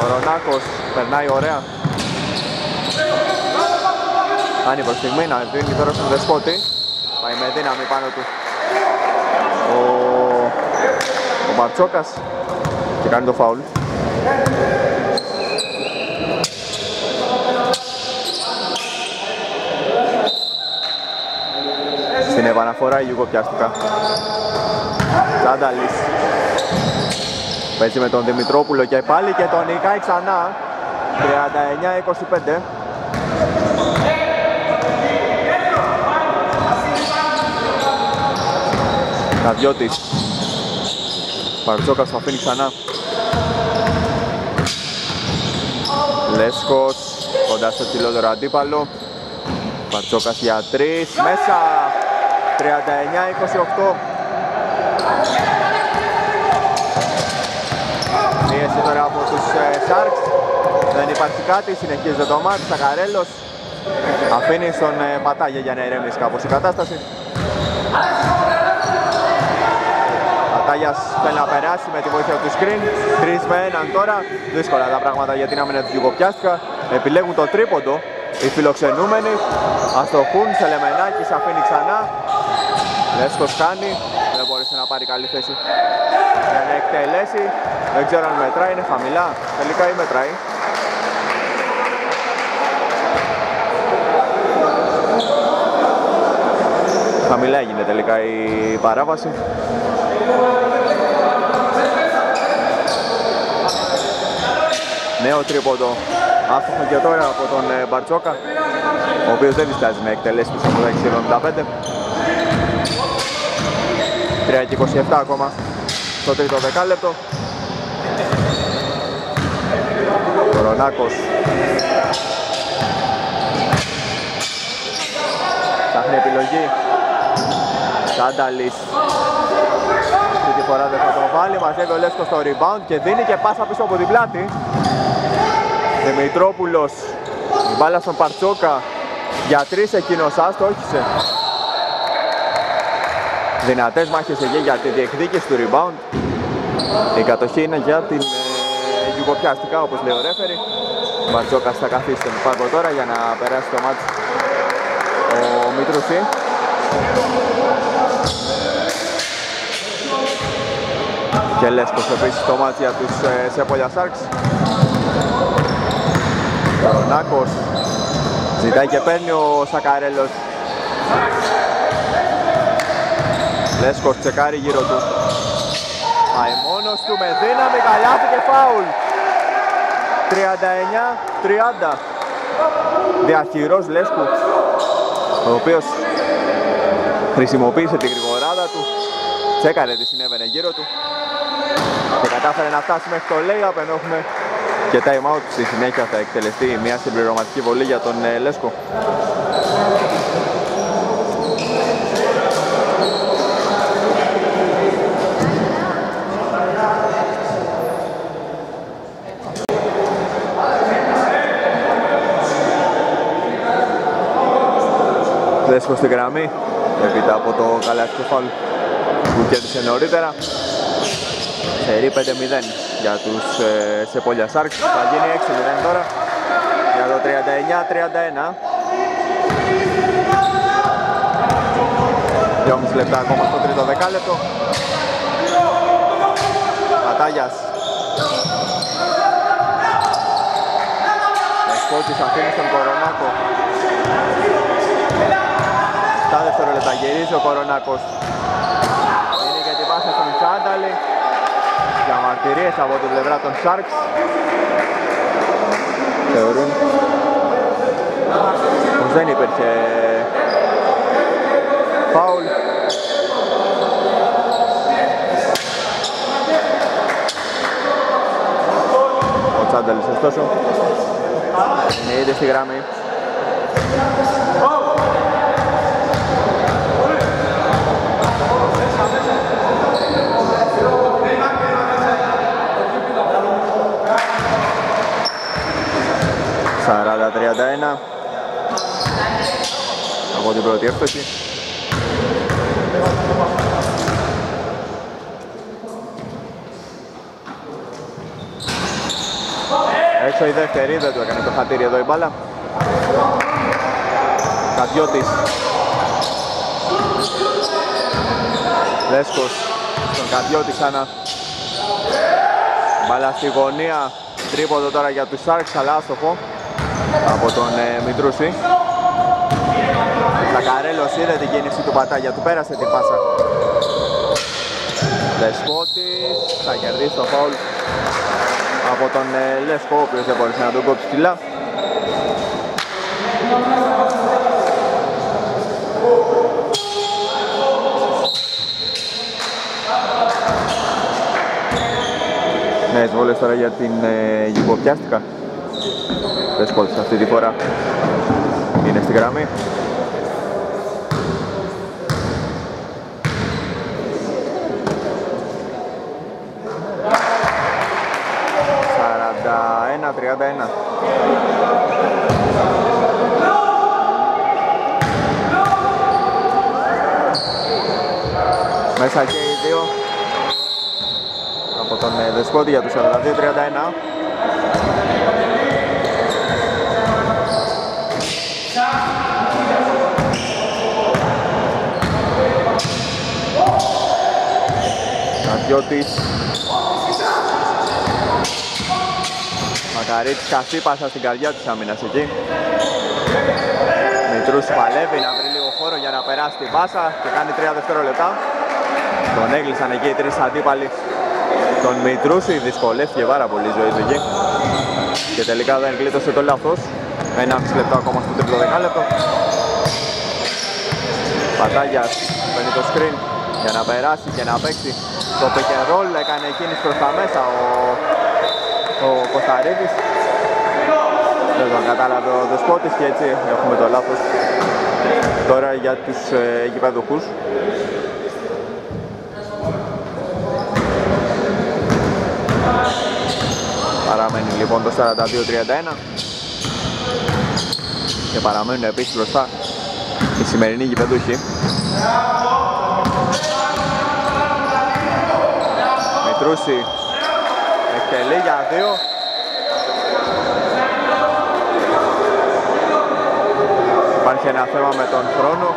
Ο Ρονάκος περνάει ωραία. Κάνει προς στιγμή να δίνει τώρα στον Δεσπότη. Πάει με δύναμη πάνω του ο, ο Μπαρτσόκας και κάνει το φάουλ. Στην επαναφορά η Γιουγκοπιάστηκα. Τσάνταλης παίζει με τον Δημητρόπουλο και πάλι και τον νικάει ξανά. τριάντα εννέα είκοσι πέντε. Καδιώτης. Παρτζόκας το αφήνει ξανά. Λέσκος κοντά στο ψηλότερο αντίπαλο. Παρτζόκας για τρεις. Μέσα! τριάντα εννιά είκοσι οκτώ. Πίεση τώρα από τους Sharks. Δεν υπάρχει κάτι, συνεχίζεται το μάτς. Σακαρέλος αφήνει στον Πατάγια για να ηρεμήσει κάπως η κατάσταση. Πατάγιας θέλει να περάσει με τη βοήθεια του screen. τρία με ένα τώρα. Δύσκολα τα πράγματα για την άμυνα του Γιουγκοπιάστικα. Επιλέγουν το τρίποντο οι φιλοξενούμενοι. Αστοχούν, Σελεμενάκης αφήνει ξανά. Λέσκος κάνει, δεν μπορούσε να πάρει καλή θέση για να εκτελέσει. Δεν ξέρω αν μετράει, είναι χαμηλά τελικά ή μετράει. Χαμηλά έγινε τελικά η παράβαση. Νέο τρίποντο άστοχο και τώρα από τον Μπαρτσόκα, ο οποίος δεν διστάζει να εκτελέσει πίσω από τα εξήντα πέντε. τρία είκοσι επτά ακόμα στο τρίτο δεκάλεπτο. Κορονάκος ψάχνει επιλογή. Σάνταλης αυτή τη φορά δεν θα τον βάλει, μαζεύει ο Λέσκος στο rebound και δίνει και πάσα πίσω από την πλάτη. Δημητρόπουλος, η μπάλα στον Παρτσόκα για τρεις, εκείνος άστοχησε. Δυνατές μάχες εκεί για τη διεκδίκηση του rebound. Η κατοχή είναι για την ε, Γιουγκοπιάστικα, όπως λέει ο ρέφερι. Ο Μπαρτσόκας θα καθίσει στον πάγκο τώρα για να περάσει το μάτς ο Μητρουσί. Και Λέσκος επίσης το μάτς για τους ε, Σέπολια Σάρξ. Καρονάκος ζητάει και παίρνει ο Σακαρέλος. Λέσκος τσεκάρει γύρω του. Πάει μόνος του με δύναμη, καλάθι και φάουλ. τριάντα εννιά τριάντα. Διαχειρός Λέσκου, ο οποίος χρησιμοποίησε την γρηγοράδα του, τσέκαρε τι συνέβαινε γύρω του και κατάφερε να φτάσει μέχρι το lay-up, ενώ έχουμε και time out. Στη συνέχεια θα εκτελεστεί μια συμπληρωματική βολή για τον Λέσκο. Λέσκος στην γραμμή, έπειτα από το καλάθι φάουλ που κέρδισε νωρίτερα. Σερί πέντε μηδέν για τους ε, Σέπολια Σάρξ, θα γίνει έξι μηδέν τώρα για το τριάντα εννιά τριάντα ένα. δυόμιση λεπτά ακόμα στο τρίτο δεκάλεπτο. Πατάγιας. Λεσκότης αφήνει στον Κορονάκο. Τα δευτερόλεπτα γυρίζει ο Κορονάκος. Είναι και την πάσα στον Τσάνταλη. Για μαρτυρίες από την πλευρά των Sharks. Θεωρούν πως δεν υπήρχε φάουλ. Ο Τσάνταλης ωστόσο είναι ήδη στη γραμμή. σαράντα τριάντα ένα από την πρώτη έκθεση. Έξω η δεύτερη, δεν του έκανε το χατήρι εδώ η μπάλα. Κατιώτης. Λέσκος στον Κατιώτη ξανά. Μπάλα στη γωνία, τρίποντο τώρα για τους Sharks, αλλά άστοχο από τον ε, Μητρούση. Σακαρέλος είδε την κίνηση του Πατάγια, του πέρασε την πάσα. Λεσκότης θα κερδίσει το φάουλ από τον ε, Λέσκο, ο οποίος δεν μπορούσε να τον κόψει ψηλά. Νέες βόλες τώρα για την ε, Γιουγκοπιάστικα. Πεσκόλτς αυτή τη φορά είναι στη γραμμή. σαράντα ένα τριάντα ένα. Μέσα και οι δύο από τον Δεσπότη για τους σαράντα δύο τριάντα ένα. Στρατιώτης Μακαρίτης, καθή πάσα στην καρδιά της άμυνας εκεί. Μητρούς παλεύει να βρει λίγο χώρο για να περάσει την πάσα και κάνει τρία δευτερόλεπτα. Τον έγκλεισαν εκεί οι τρεις αντίπαλοι. Τον Μητρούση δυσκολεύτηκε πάρα πολύ η ζωή του εκεί. Και τελικά δεν γλίτωσε το λάθος. Ένα μισή λεπτό ακόμα στο τρίτο δεκάλεπτο. Πατάγιας παίρνει το screen για να περάσει και να παίξει. Το pick and roll έκανε εκείνης προς τα μέσα ο, ο Κωνσταντίνης. Δεν τον κατάλαβε ο Δεσπότης και έτσι έχουμε το λάθος. Τώρα για τους ε, γηπεδοχούς. Παραμένει λοιπόν το σαράντα δύο τριάντα ένα και παραμένουν επίσης μπροστά οι σημερινοί γηπεδούχοι. Μητρούση εκτελεί για δύο. Υπάρχει ένα θέμα με τον χρόνο.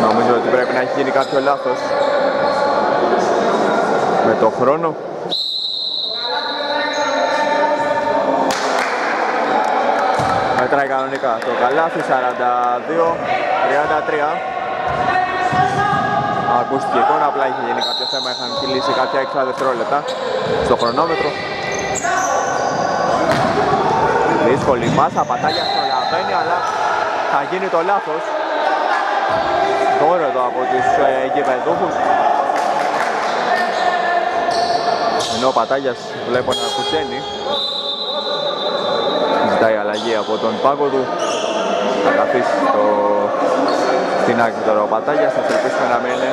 Νομίζω ότι πρέπει να έχει γίνει κάποιο λάθος με το χρόνο. Μετράει κανονικά το καλάθι. Σαράντα δύο τριάντα τρία. Ακούστηκε εικόνα, απλά είχε γίνει κάποιο θέμα, είχαν κυλήσει κάποια έξτρα δευτερόλεπτα στο χρονόμετρο. Δύσκολη πάσα, πατάγια στο λαβαίνει, αλλά θα γίνει το λάθος. Δώρο εδώ από τους ε, γηπεδούχους. Ενώ ο Πατάγιας βλέπω να κουτσένει. Ζητάει αλλαγή από τον πάγκο του. Θα καθίσει το... στην άκρη τώρα ο Πατάγιας. Θα ελπίσουμε να μην είναι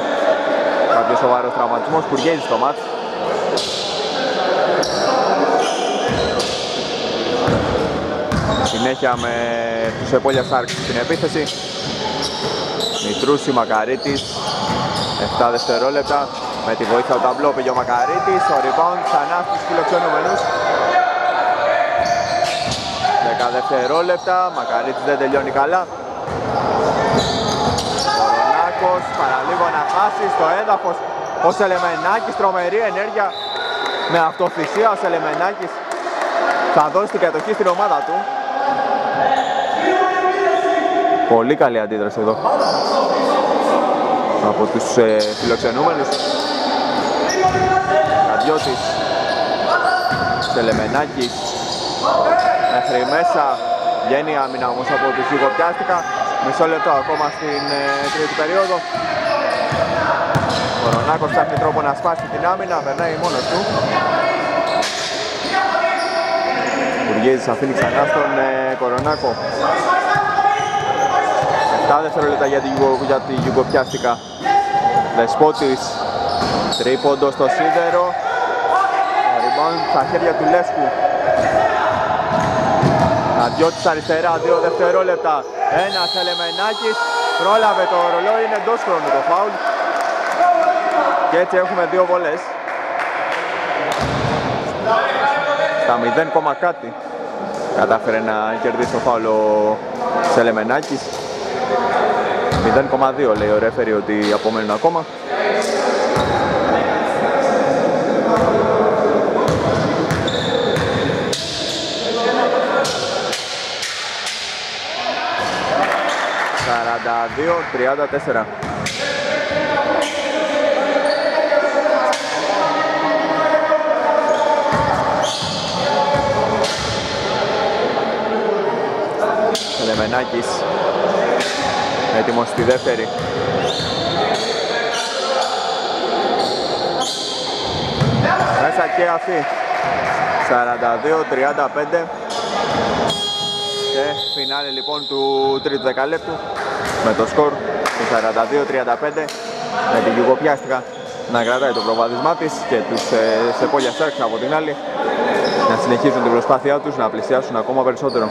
κάποιος σοβαρός τραυματισμός που γέζει στο μάτς. Συνέχεια με τους Επόλια Σάρξ στην επίθεση. Μητρούση, Μακαρίτης, επτά δευτερόλεπτα. Με τη βοήθεια του ταμπλό πήγε ο Μακαρίτης, ο rebound ξανά στους φιλοξενούμενους. δέκα δευτερόλεπτα, Μακαρίτης δεν τελειώνει καλά. Ο Ρονάκος παραλίγο να χάσει στο έδαφος. Ο Σελεμενάκης, τρομερή ενέργεια με αυτοθυσία. Ο Σελεμενάκης θα δώσει την κατοχή στην ομάδα του. Πολύ καλή αντίδραση εδώ από τους ε, φιλοξενούμενους. Καντιώτης, Σελεμενάκης, μέχρι μέσα. Βγαίνει άμυνα όμως από τους Γιουγκοπιάστικα. Μισό λεπτό ακόμα στην ε, τρίτη περίοδο. Ο Ρονάκος ψάχνει τρόπο να σπάσει την άμυνα, περνάει μόνος του. Βουργέζης αφήνει ξανά στον ε, Κορονάκο. επτά δευτερόλεπτα για τη, για τη Γιουγκοπιάστικα. Δεσπότης, τρίποντο στο σίδερο. Ριμπάουντ στα χέρια του Λέσκου. Καντιώτης αριστερά, δύο δευτερόλεπτα. Ένα Σελεμενάκης, πρόλαβε το ρολόι, είναι εντός χρόνου το φάουλ. Και έτσι έχουμε δύο βολές στα μηδέν, κάτι. Κατάφερε να κερδίσει το φάουλ ο Σελεμενάκης. μηδέν κόμμα δύο λέει ο ρέφερι ότι απομένουν ακόμα. σαράντα δύο τριάντα τέσσερα. Σελεμενάκης έτοιμος στη δεύτερη. μέσα και αυτή. σαράντα δύο τριάντα πέντε. Και φινάλε λοιπόν του τρίτου δεκαλέπτου με το σκορ του σαράντα δύο τριάντα πέντε. Με την Γιουγκοπιάστηκα να κρατάει το προβάδισμά της και τους ε, σε πόλια Σάρξ από την άλλη να συνεχίζουν την προσπάθειά τους να πλησιάσουν ακόμα περισσότερο.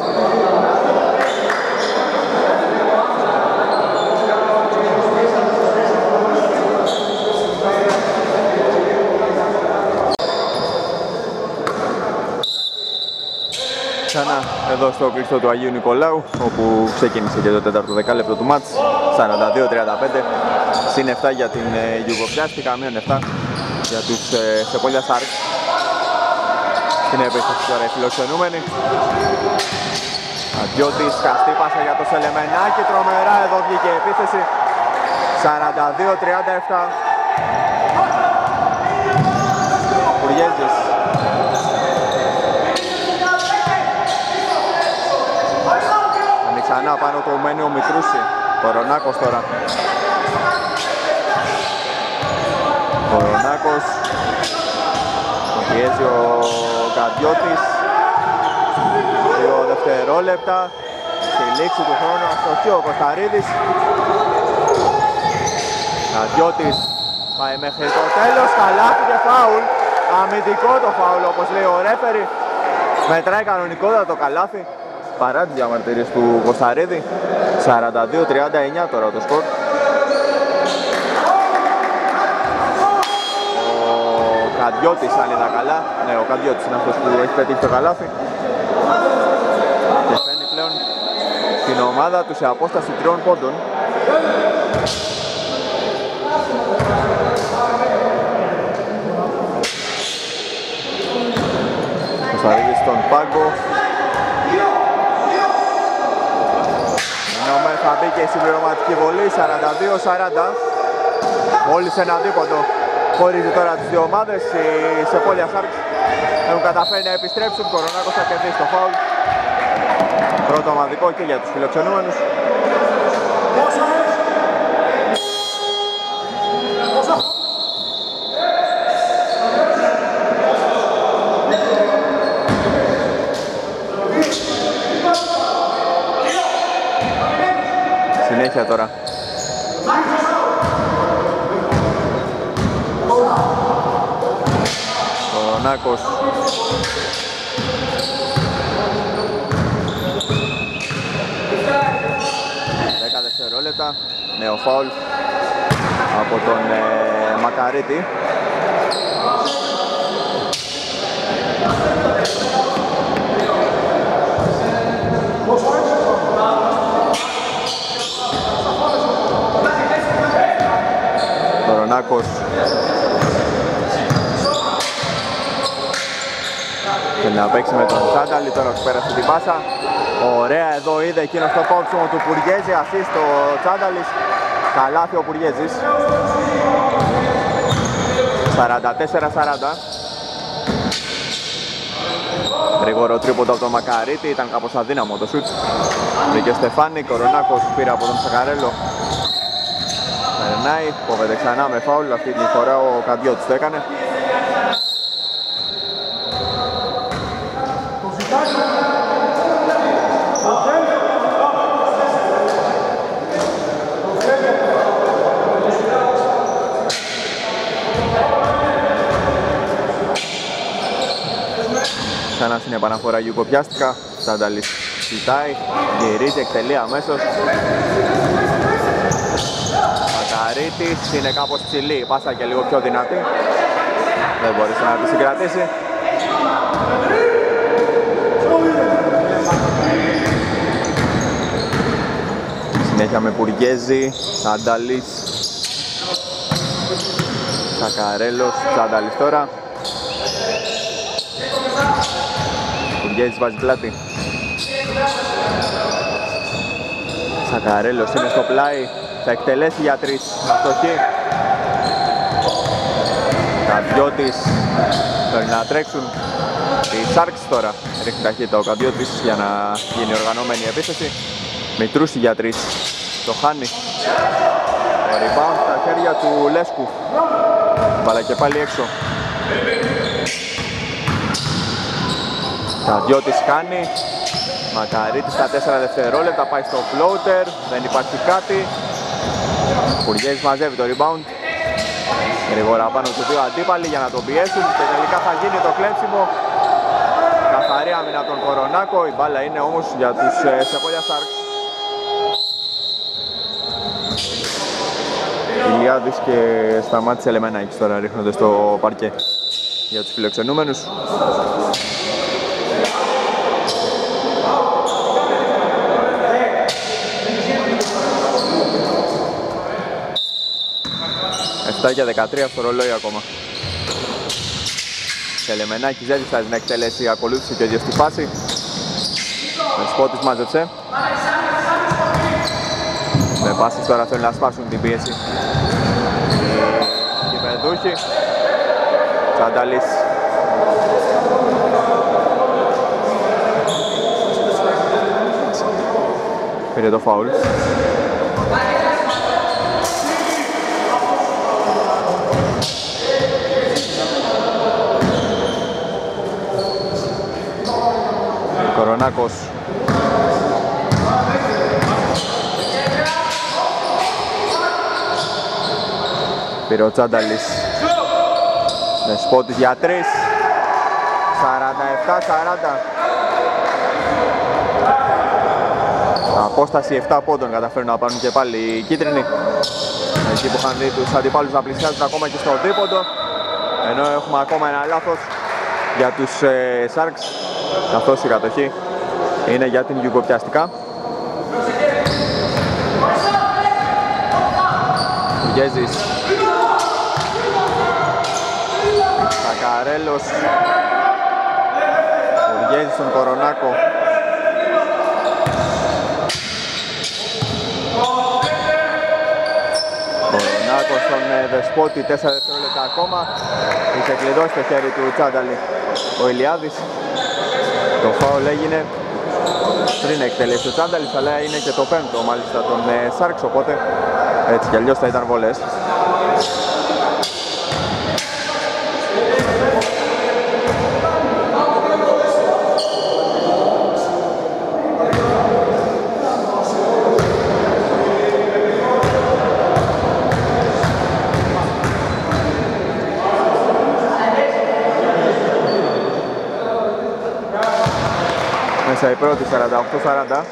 Ξανά εδώ στο κλειστό του Αγίου Νικολάου, όπου ξεκίνησε και το τέταρτο δεκάλεπτο του μάτς. σαράντα δύο τριάντα πέντε, συν επτά για την Γιουγκοπιάστηκα, μείον επτά για τους Σεπόλια Σάρξ. Στην επίσταση τώρα οι φιλοξενούμενοι. Αντιώτης, καστή πάσα για το Σελεμενάκη, τρομερά εδώ βγήκε η επίθεση. σαράντα δύο τριάντα επτά. Κουριέζης. Είναι ξανά πάνω κομμένοι ο Μικρούση, ο Ρονάκος τώρα. Ο Ρονάκος. Πιέζει ο Καντιώτης, δύο δευτερόλεπτα, στη λήξη του χρόνου αστοχή ο Κωνσταρίδης. Καντιώτης πάει μέχρι το τέλος, καλάθι και φάουλ, αμυντικό το φάουλ όπως λέει ο ρέφερι. Μετράει κανονικότατα το καλάθι, παρά τις διαμαρτυρίες του Κωνσταρίδη. σαράντα δύο τριάντα εννιά τώρα το σκορ. Καντιώτης αν είδα καλά, ναι ο Καντιώτης είναι αυτός που έχει πετύχει το καλάθι και φαίνει πλέον την ομάδα του σε απόσταση τριών πόντων. Κωνσταρίδης στον πάγκο, ενώ μέσα θα μπει και η συμπληρωματική βολή. Σαράντα δύο σαράντα, όλοι σε ένα δίποντο. Χωρίζει τώρα τις δύο ομάδες, οι Σεπόλια Σάρξ έχουν καταφέρει να επιστρέψουν. Κορονάκος θα κερδίσει το φάουλ. Πρώτο ομαδικό και για τους φιλοξενούμενους. Συνέχεια τώρα. Ρονάκος. Δέκα δευτερόλεπτα, νέο φάουλ από τον ε, Μακαρίτη. Ρονάκος. Να παίξει με τον Σάνταλη, τώρα πέρασε την πάσα. Ωραία εδώ είδε εκείνο το κόψιμο του Πουργέζη, assist ο Τσάνταλης. Καλάθι ο Πουργέζης. σαράντα τέσσερα σαράντα. Γρήγορο τρίποντο από τον Μακαρίτη, ήταν κάπως αδύναμο το σουτ. Βρήκε Στεφάνη, Κορονάκος πήρε από τον Σακαρέλο. Περνάει, κόβεται ξανά με φάουλ, αυτή τη φορά ο Καντιώτης το έκανε. Ξανά στην επαναφορά Γιουγκοπιάστηκα, Σάνταλης κοιτάει, γυρίζει, εκτελεί αμέσως. Μακαρίτης είναι κάπως ψηλή, πάσα και λίγο πιο δυνατή. Δεν μπορείς να τη συγκρατήσει. Συνέχεια με Πουργέζη, Σάνταλης, Σακαρέλος, Σάνταλης τώρα. Πουργέζης βάζει πλάτη. Σακαρέλος είναι στο πλάι, θα εκτελέσει για τρεις, αστοχή. Καντιώτης θέλει να τρέξουν οι Σάρξ τώρα. Ρίχνει ταχύτητα ο Καντιώτης για να γίνει οργανωμένη επίθεση. Μητρούση για τρεις, το χάνει. Rebound στα χέρια του Λέσκου. Βάλα και πάλι έξω. Τα δυο της κάνει. Μακαρίτης στα τέσσερα δευτερόλεπτα, πάει στο floater, δεν υπάρχει κάτι. Πουργέζης μαζεύει το rebound. Γρήγορα πάνω στους δύο αντίπαλοι για να τον πιέσουν και τελικά θα γίνει το κλέψιμο. Καθαρή άμυνα τον Κορονάκο, η μπάλα είναι όμως για τους Σεπόλια Σταρκς. Ηλιάδης και Σταμάτης Ελεμενάκης τώρα ρίχνονται στο παρκέ για τους φιλοξενούμενους. επτά και δεκατρία στο ρολόι ακόμα. Σελεμενάκης ζήτησε να εκτελέσει, ακολούθησε και ο ίδιος τη φάση. Με σπότης μάζεψε. Με πάσεις τώρα θέλουν να σπάσουν την πίεση. Και παιδούχοι. Τσανταλής. Πήρε το φάουλ. Κορονάκος. Πήρε ο Τσάνταλης. Με σπότης για τρεις. σαράντα επτά σαράντα. Απόσταση επτά πόντων καταφέρουν να πάρουν και πάλι οι κίτρινοι. Εκεί που είχαν δει τους αντιπάλους να πλησιάζουν ακόμα και στο τρίποντο. Ενώ έχουμε ακόμα ένα λάθος για τους ε, Σάρξ. Καθώς η κατοχή είναι για την γιουγκοπιαστικά. Γεζής. Σακαρέλος. Γεζής στον Κορονάκο. Κορονάκος στον Δεσπότη, τέσσερα δευτερόλεπτα ακόμα. Είχε κλειδώσει το χέρι του Τσάνταλη ο Ηλιάδης. Το φάουλ έγινε πριν εκτελέσει ο Τσάνταλης, αλλά είναι και το πέμπτο μάλιστα τον Σάρξ, οπότε έτσι κι αλλιώς θα ήταν βολές. Μέσα η πρώτη σαράντα οκτώ σαράντα.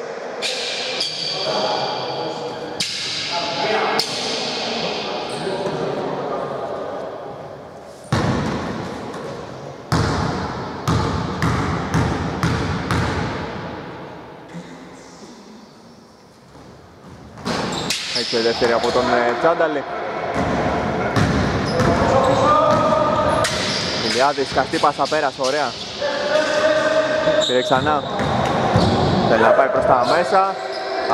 Έτσι η δεύτερη από τον Τσάνταλη. Ηλιάδης, καυτή πάσα πέρας, ωραία. Πήρε ξανά. Θέλει να πάει προς τα μέσα.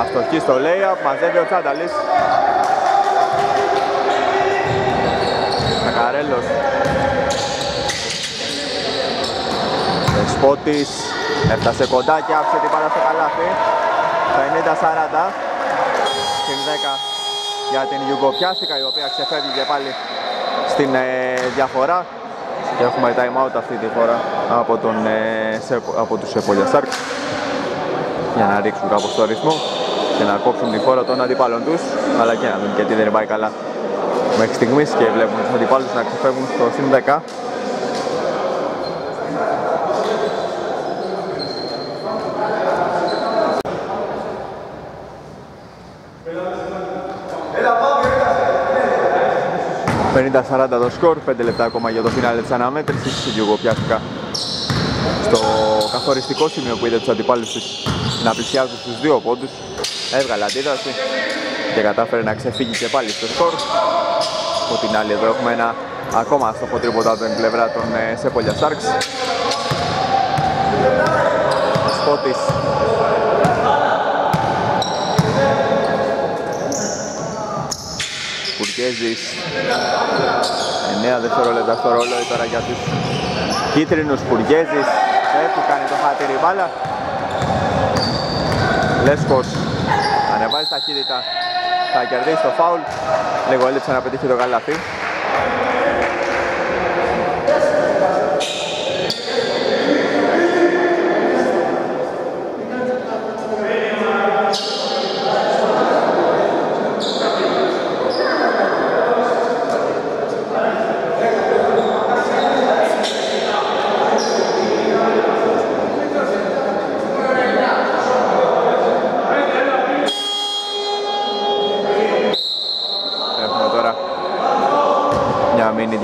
Αστοχή στο lay-up, μαζεύει ο Τσάνταλης. Σακαρέλος. Σπότης. Έφτασε κοντά και άφησε την πάρα στο καλάθι. πενήντα σαράντα. Στην δέκα για την Γιουγκοπιάστικα, η οποία ξεφεύγει και πάλι στην ε, διαφορά. Και έχουμε time out αυτή τη φορά από, τον, ε, σε, από τους Σεπόλια Σταρκς για να ρίξουν κάπως το ρυθμό και να κόψουν τη φόρα των αντιπάλων τους, αλλά και να δουν γιατί δεν πάει καλά μέχρι στιγμής και βλέπουν τους αντιπάλους να ξεφεύγουν στο συν δέκα. πενήντα σαράντα το σκορ, πέντε λεπτά ακόμα για το φινάλε της αναμέτρησης. Η Γιουγκοπιάστικα στο καθοριστικό σημείο που είδε τους αντιπάλους της να πλησιάζουν στους δύο πόντους, έβγαλε αντίδραση και κατάφερε να ξεφύγει και πάλι στο σκορ. Από την άλλη εδώ έχουμε ένα ακόμα άστοχο τρίποντα από την πλευρά των Σεπόλια Σταρκς. Σκότης. Κουρκέζης. εννέα δευτερόλεπτα στο ρολόι τώρα για τους κίτρινους. Πουργέζης, δεν του κάνει το χατήρι μπάλα. Λέσκος ανεβάζει ταχύτητα, θα κερδίσει το φάουλ. Λίγο έλειψε να πετύχει το καλάθι.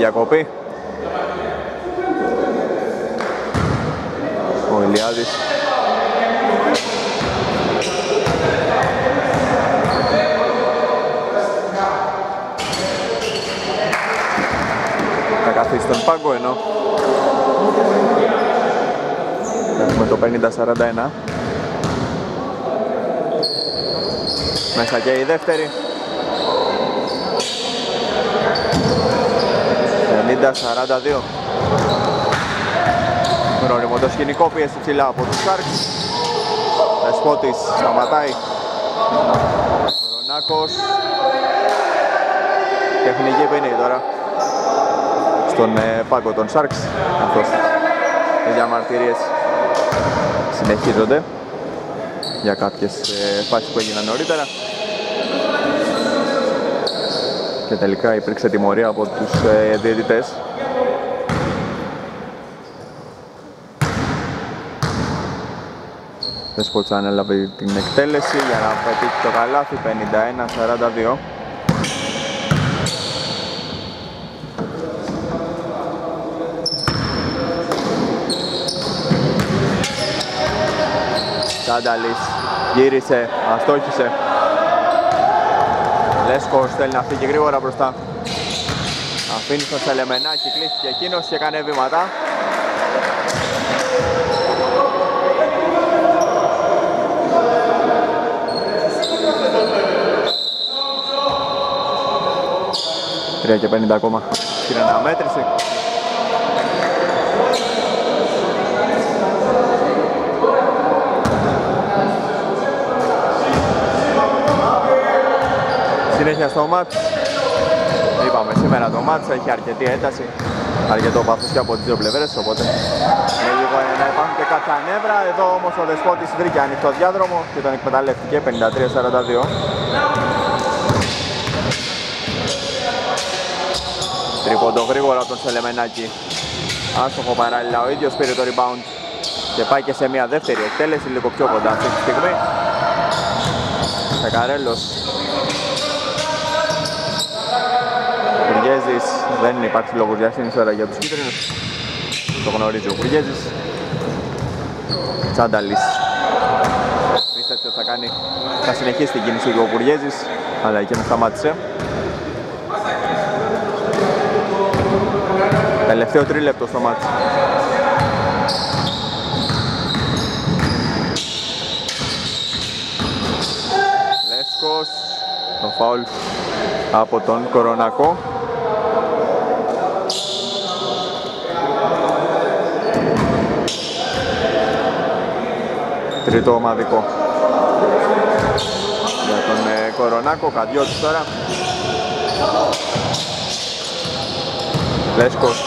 διακοπή. Ο Ηλιάδης. Θα καθίσει τον πάγκο ενώ έχουμε το πενήντα σαράντα ένα. Μέσα και η δεύτερη. πενήντα σαράντα δύο. Ρόλιμο το σκηνικό, πίεση ψηλά από τους Σάρκς. Δεσπότης σταματάει. Ρονάκος. Τεχνική ποινή τώρα στον ε, πάγκο των Σάρκς. Αυτός. Οι διαμαρτυρίες συνεχίζονται για κάποιες ε, φάσεις που έγιναν νωρίτερα. Και τελικά υπήρξε τιμωρία από τους ε, διαιτητές. Δεσπότης ανέλαβε την εκτέλεση για να πετύχει το καλάθι, πενήντα ένα σαράντα δύο. Τάνταλης γύρισε, αστόχησε. Λέσκος θέλει να φύγει γρήγορα μπροστά. Αφήνει στο Σελεμενάκι, κλείστηκε εκείνος και έκανε βήματα. τρία και πενήντα ακόμα στην αναμέτρηση. Συνέχεια στο μάτς. Είπαμε σήμερα το μάτς έχει αρκετή ένταση, αρκετό πάθος και από τις δύο πλευρές, οπότε είναι λίγο να υπάρχουν και κάποια νεύρα. Εδώ όμως ο Δεσπότης βρήκε ανοιχτό διάδρομο και τον εκμεταλλεύτηκε, πενήντα τρία σαράντα δύο. Τρίποντο γρήγορα από τον Σελεμενάκη. Άστοχο παράλληλα, ο ίδιος πήρε το rebound και πάει και σε μια δεύτερη εκτέλεση, λίγο πιο κοντά αυτή τη στιγμή. Σεκαρέλος. Κουργέζης, δεν υπάρχει λόγος για σύνθερα για τους κίτρινους. Το γνωρίζει ο Κουργέζης. Τσάνταλης. Πίστευτε ότι θα κάνει, θα συνεχίσει την κίνηση ο Κουργέζης, αλλά εκείνος σταμάτησε. Τελευταίο τρίλεπτο στο μάτι. Λέσκος, το φάουλ από τον Κορονακό. Τρίτο ομαδικό για τον ε, Κορονάκο, Καντιώτης τώρα. Λέσκος.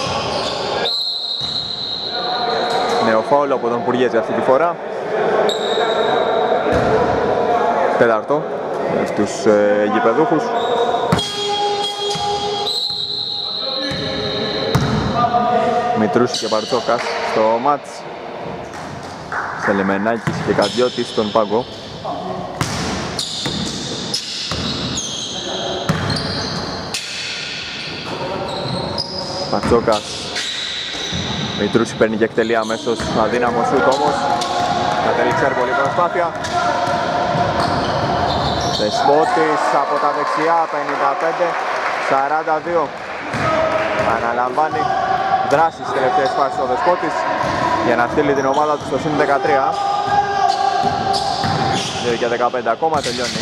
Νέο φάουλ από τον Πουργέτζη αυτή τη φορά. Τέταρτο στους ε, γηπεδούχους. Μητρούση και Παρτσόκας στο μάτς. Σελεμενάκης και Καντιώτης στον πάγκο. Πατσόκας. Μητρούση παίρνει και εκτελεί αμέσως, αδύναμο σούτ όμως. Κατέληξε πολύ προσπάθεια. Δεσπότης από τα δεξιά, πενήντα πέντε σαράντα δύο. Αναλαμβάνει δράση στις τελευταίες φάσεις ο Δεσπότης για να στείλει την ομάδα του στο συν δεκατρία. δύο και δεκαπέντε ακόμα, τελειώνει.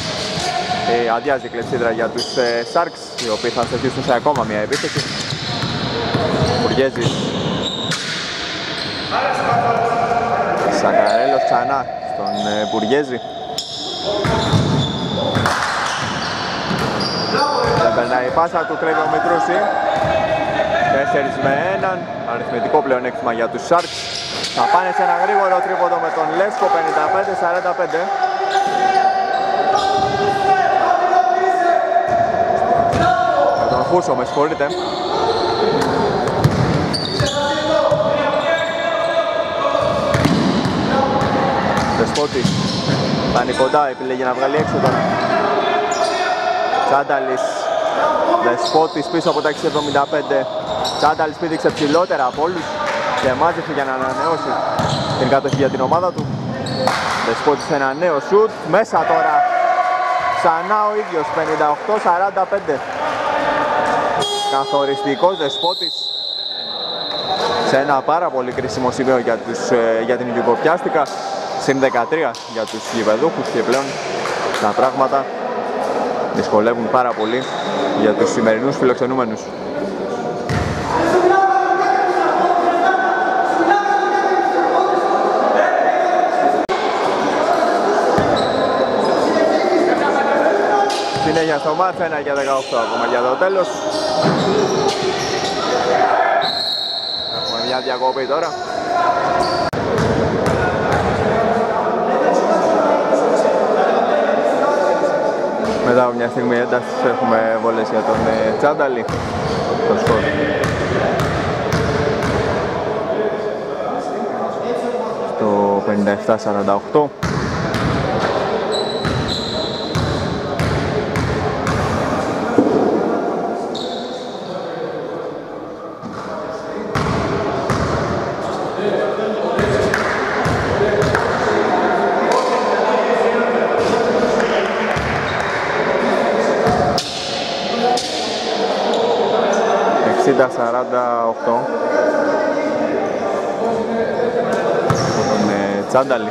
Ε, αδειάζει η κλεψίδρα για τους ε, Σάρξ, οι οποίοι θα στοχίσουν σε ακόμα μια επίθεση. Κουργέζης. Σακαρέλος ξανά στον Κουργέζη. Δεν περνάει η πάσα του, κρέβει ο Μητρούση. τέσσερα με ένα, αριθμητικό πλεονέκτημα για τους Σάρξ. Θα πάνε σε ένα γρήγορο τρίποντο με τον Λέσκο, πενήντα πέντε σαράντα πέντε. Θα τον ακούσω, με συγχωρείτε. Δεσπότης, φτάνει κοντά, επιλέγει να βγάλει έξω τον Τσάνταλης. Δεσπότης πίσω από τα έξι εβδομήντα πέντε. Τσάνταλης πήδηξε ψηλότερα από όλους και μάζεψε για να ανανεώσει την κατοχή για την ομάδα του. Δεσπότησε ένα νέο σουτ, μέσα τώρα ξανά ο ίδιος, πενήντα οκτώ σαράντα πέντε. Καθοριστικός Δεσπότης σε ένα πάρα πολύ κρίσιμο σημείο για, τους, για την Ιουγκοπιάστικα, συν δεκατρία για τους γηπεδούχους και πλέον τα πράγματα δυσκολεύουν πάρα πολύ για τους σημερινούς φιλοξενούμενους. Συνέχεια στο μάτς, ένα για δεκαοκτώ ακόμα για το τέλος. Έχουμε μια διακοπή τώρα. Μετά από μια στιγμή έντασης έχουμε βολές για τον Τσάνταλη, το σκορ. Το πενήντα επτά σαράντα οκτώ. εξήντα σαράντα οκτώ τον Τσάνταλη,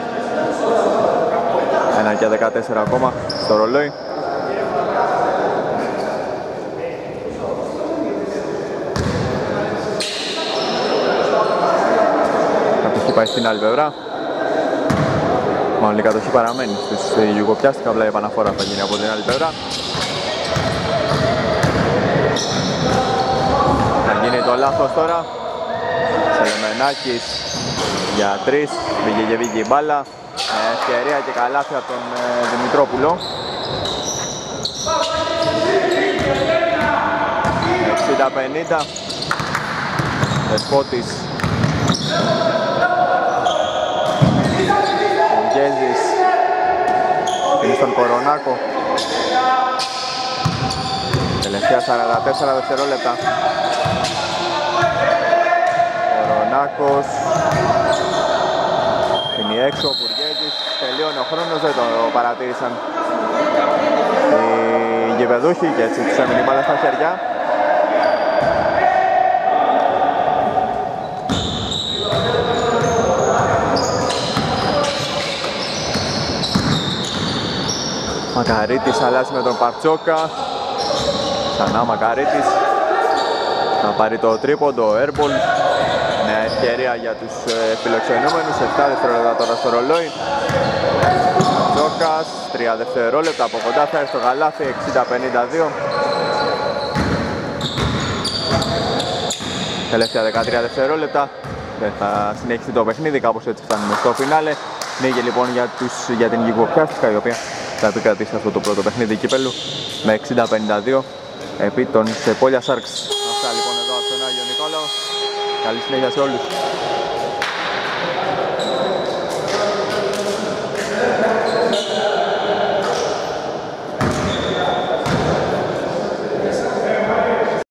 ένα και δεκατέσσερα ακόμα στο ρολόι. Κατοχή πάει στην άλλη πλευρά, μάλλον η κατοχή παραμένει στις Ιουγκοπιάστικα, απλά η επαναφορά θα γίνει από την άλλη πλευρά. Είναι το λάθος τώρα, Σελεμενάκης για τρεις, πήγε και βγήκε η μπάλα, ευκαιρία και καλάθι από τον ε, Δημητρόπουλο. εξήντα πενήντα, Δεσπότης, Γκέζης, είναι στον Κορονάκο. Τελευταία σαράντα τέσσερα δευτερόλεπτα. Κορονάκος είναι έξω, ο Πουργέτης, τελείωνε ο χρόνος, δεν το παρατήρησαν οι γηπεδούχοι και έτσι τους έμεινε πάντα στα χέρια. Μακαρίτης αλλάζει με τον Παρτσόκα. Ξανά Μακαρίτης, θα πάρει το τρίποντο, ο airball. Νέα ευκαιρία για τους ε, φιλοξενούμενους, επτά δευτερόλεπτα τώρα στο ρολόι. Τζόκας, τρία δευτερόλεπτα, από κοντά θα έρθει στο γαλάθι, εξήντα πενήντα δύο. Τελευταία δεκατρία δευτερόλεπτα, δεν θα συνεχίσει το παιχνίδι, κάπως έτσι φτάνουμε στο φινάλε. Νίγη λοιπόν για, τους, για την Ιουγκοπιάστικα, η οποία θα επικρατήσει αυτό το πρώτο παιχνίδι κύπελου με εξήντα πενήντα δύο. Επί των Σεπόλια Σάρξ. Αυτά λοιπόν εδώ από τον Άγιο Νικόλαο. Καλή συνέχεια σε όλους.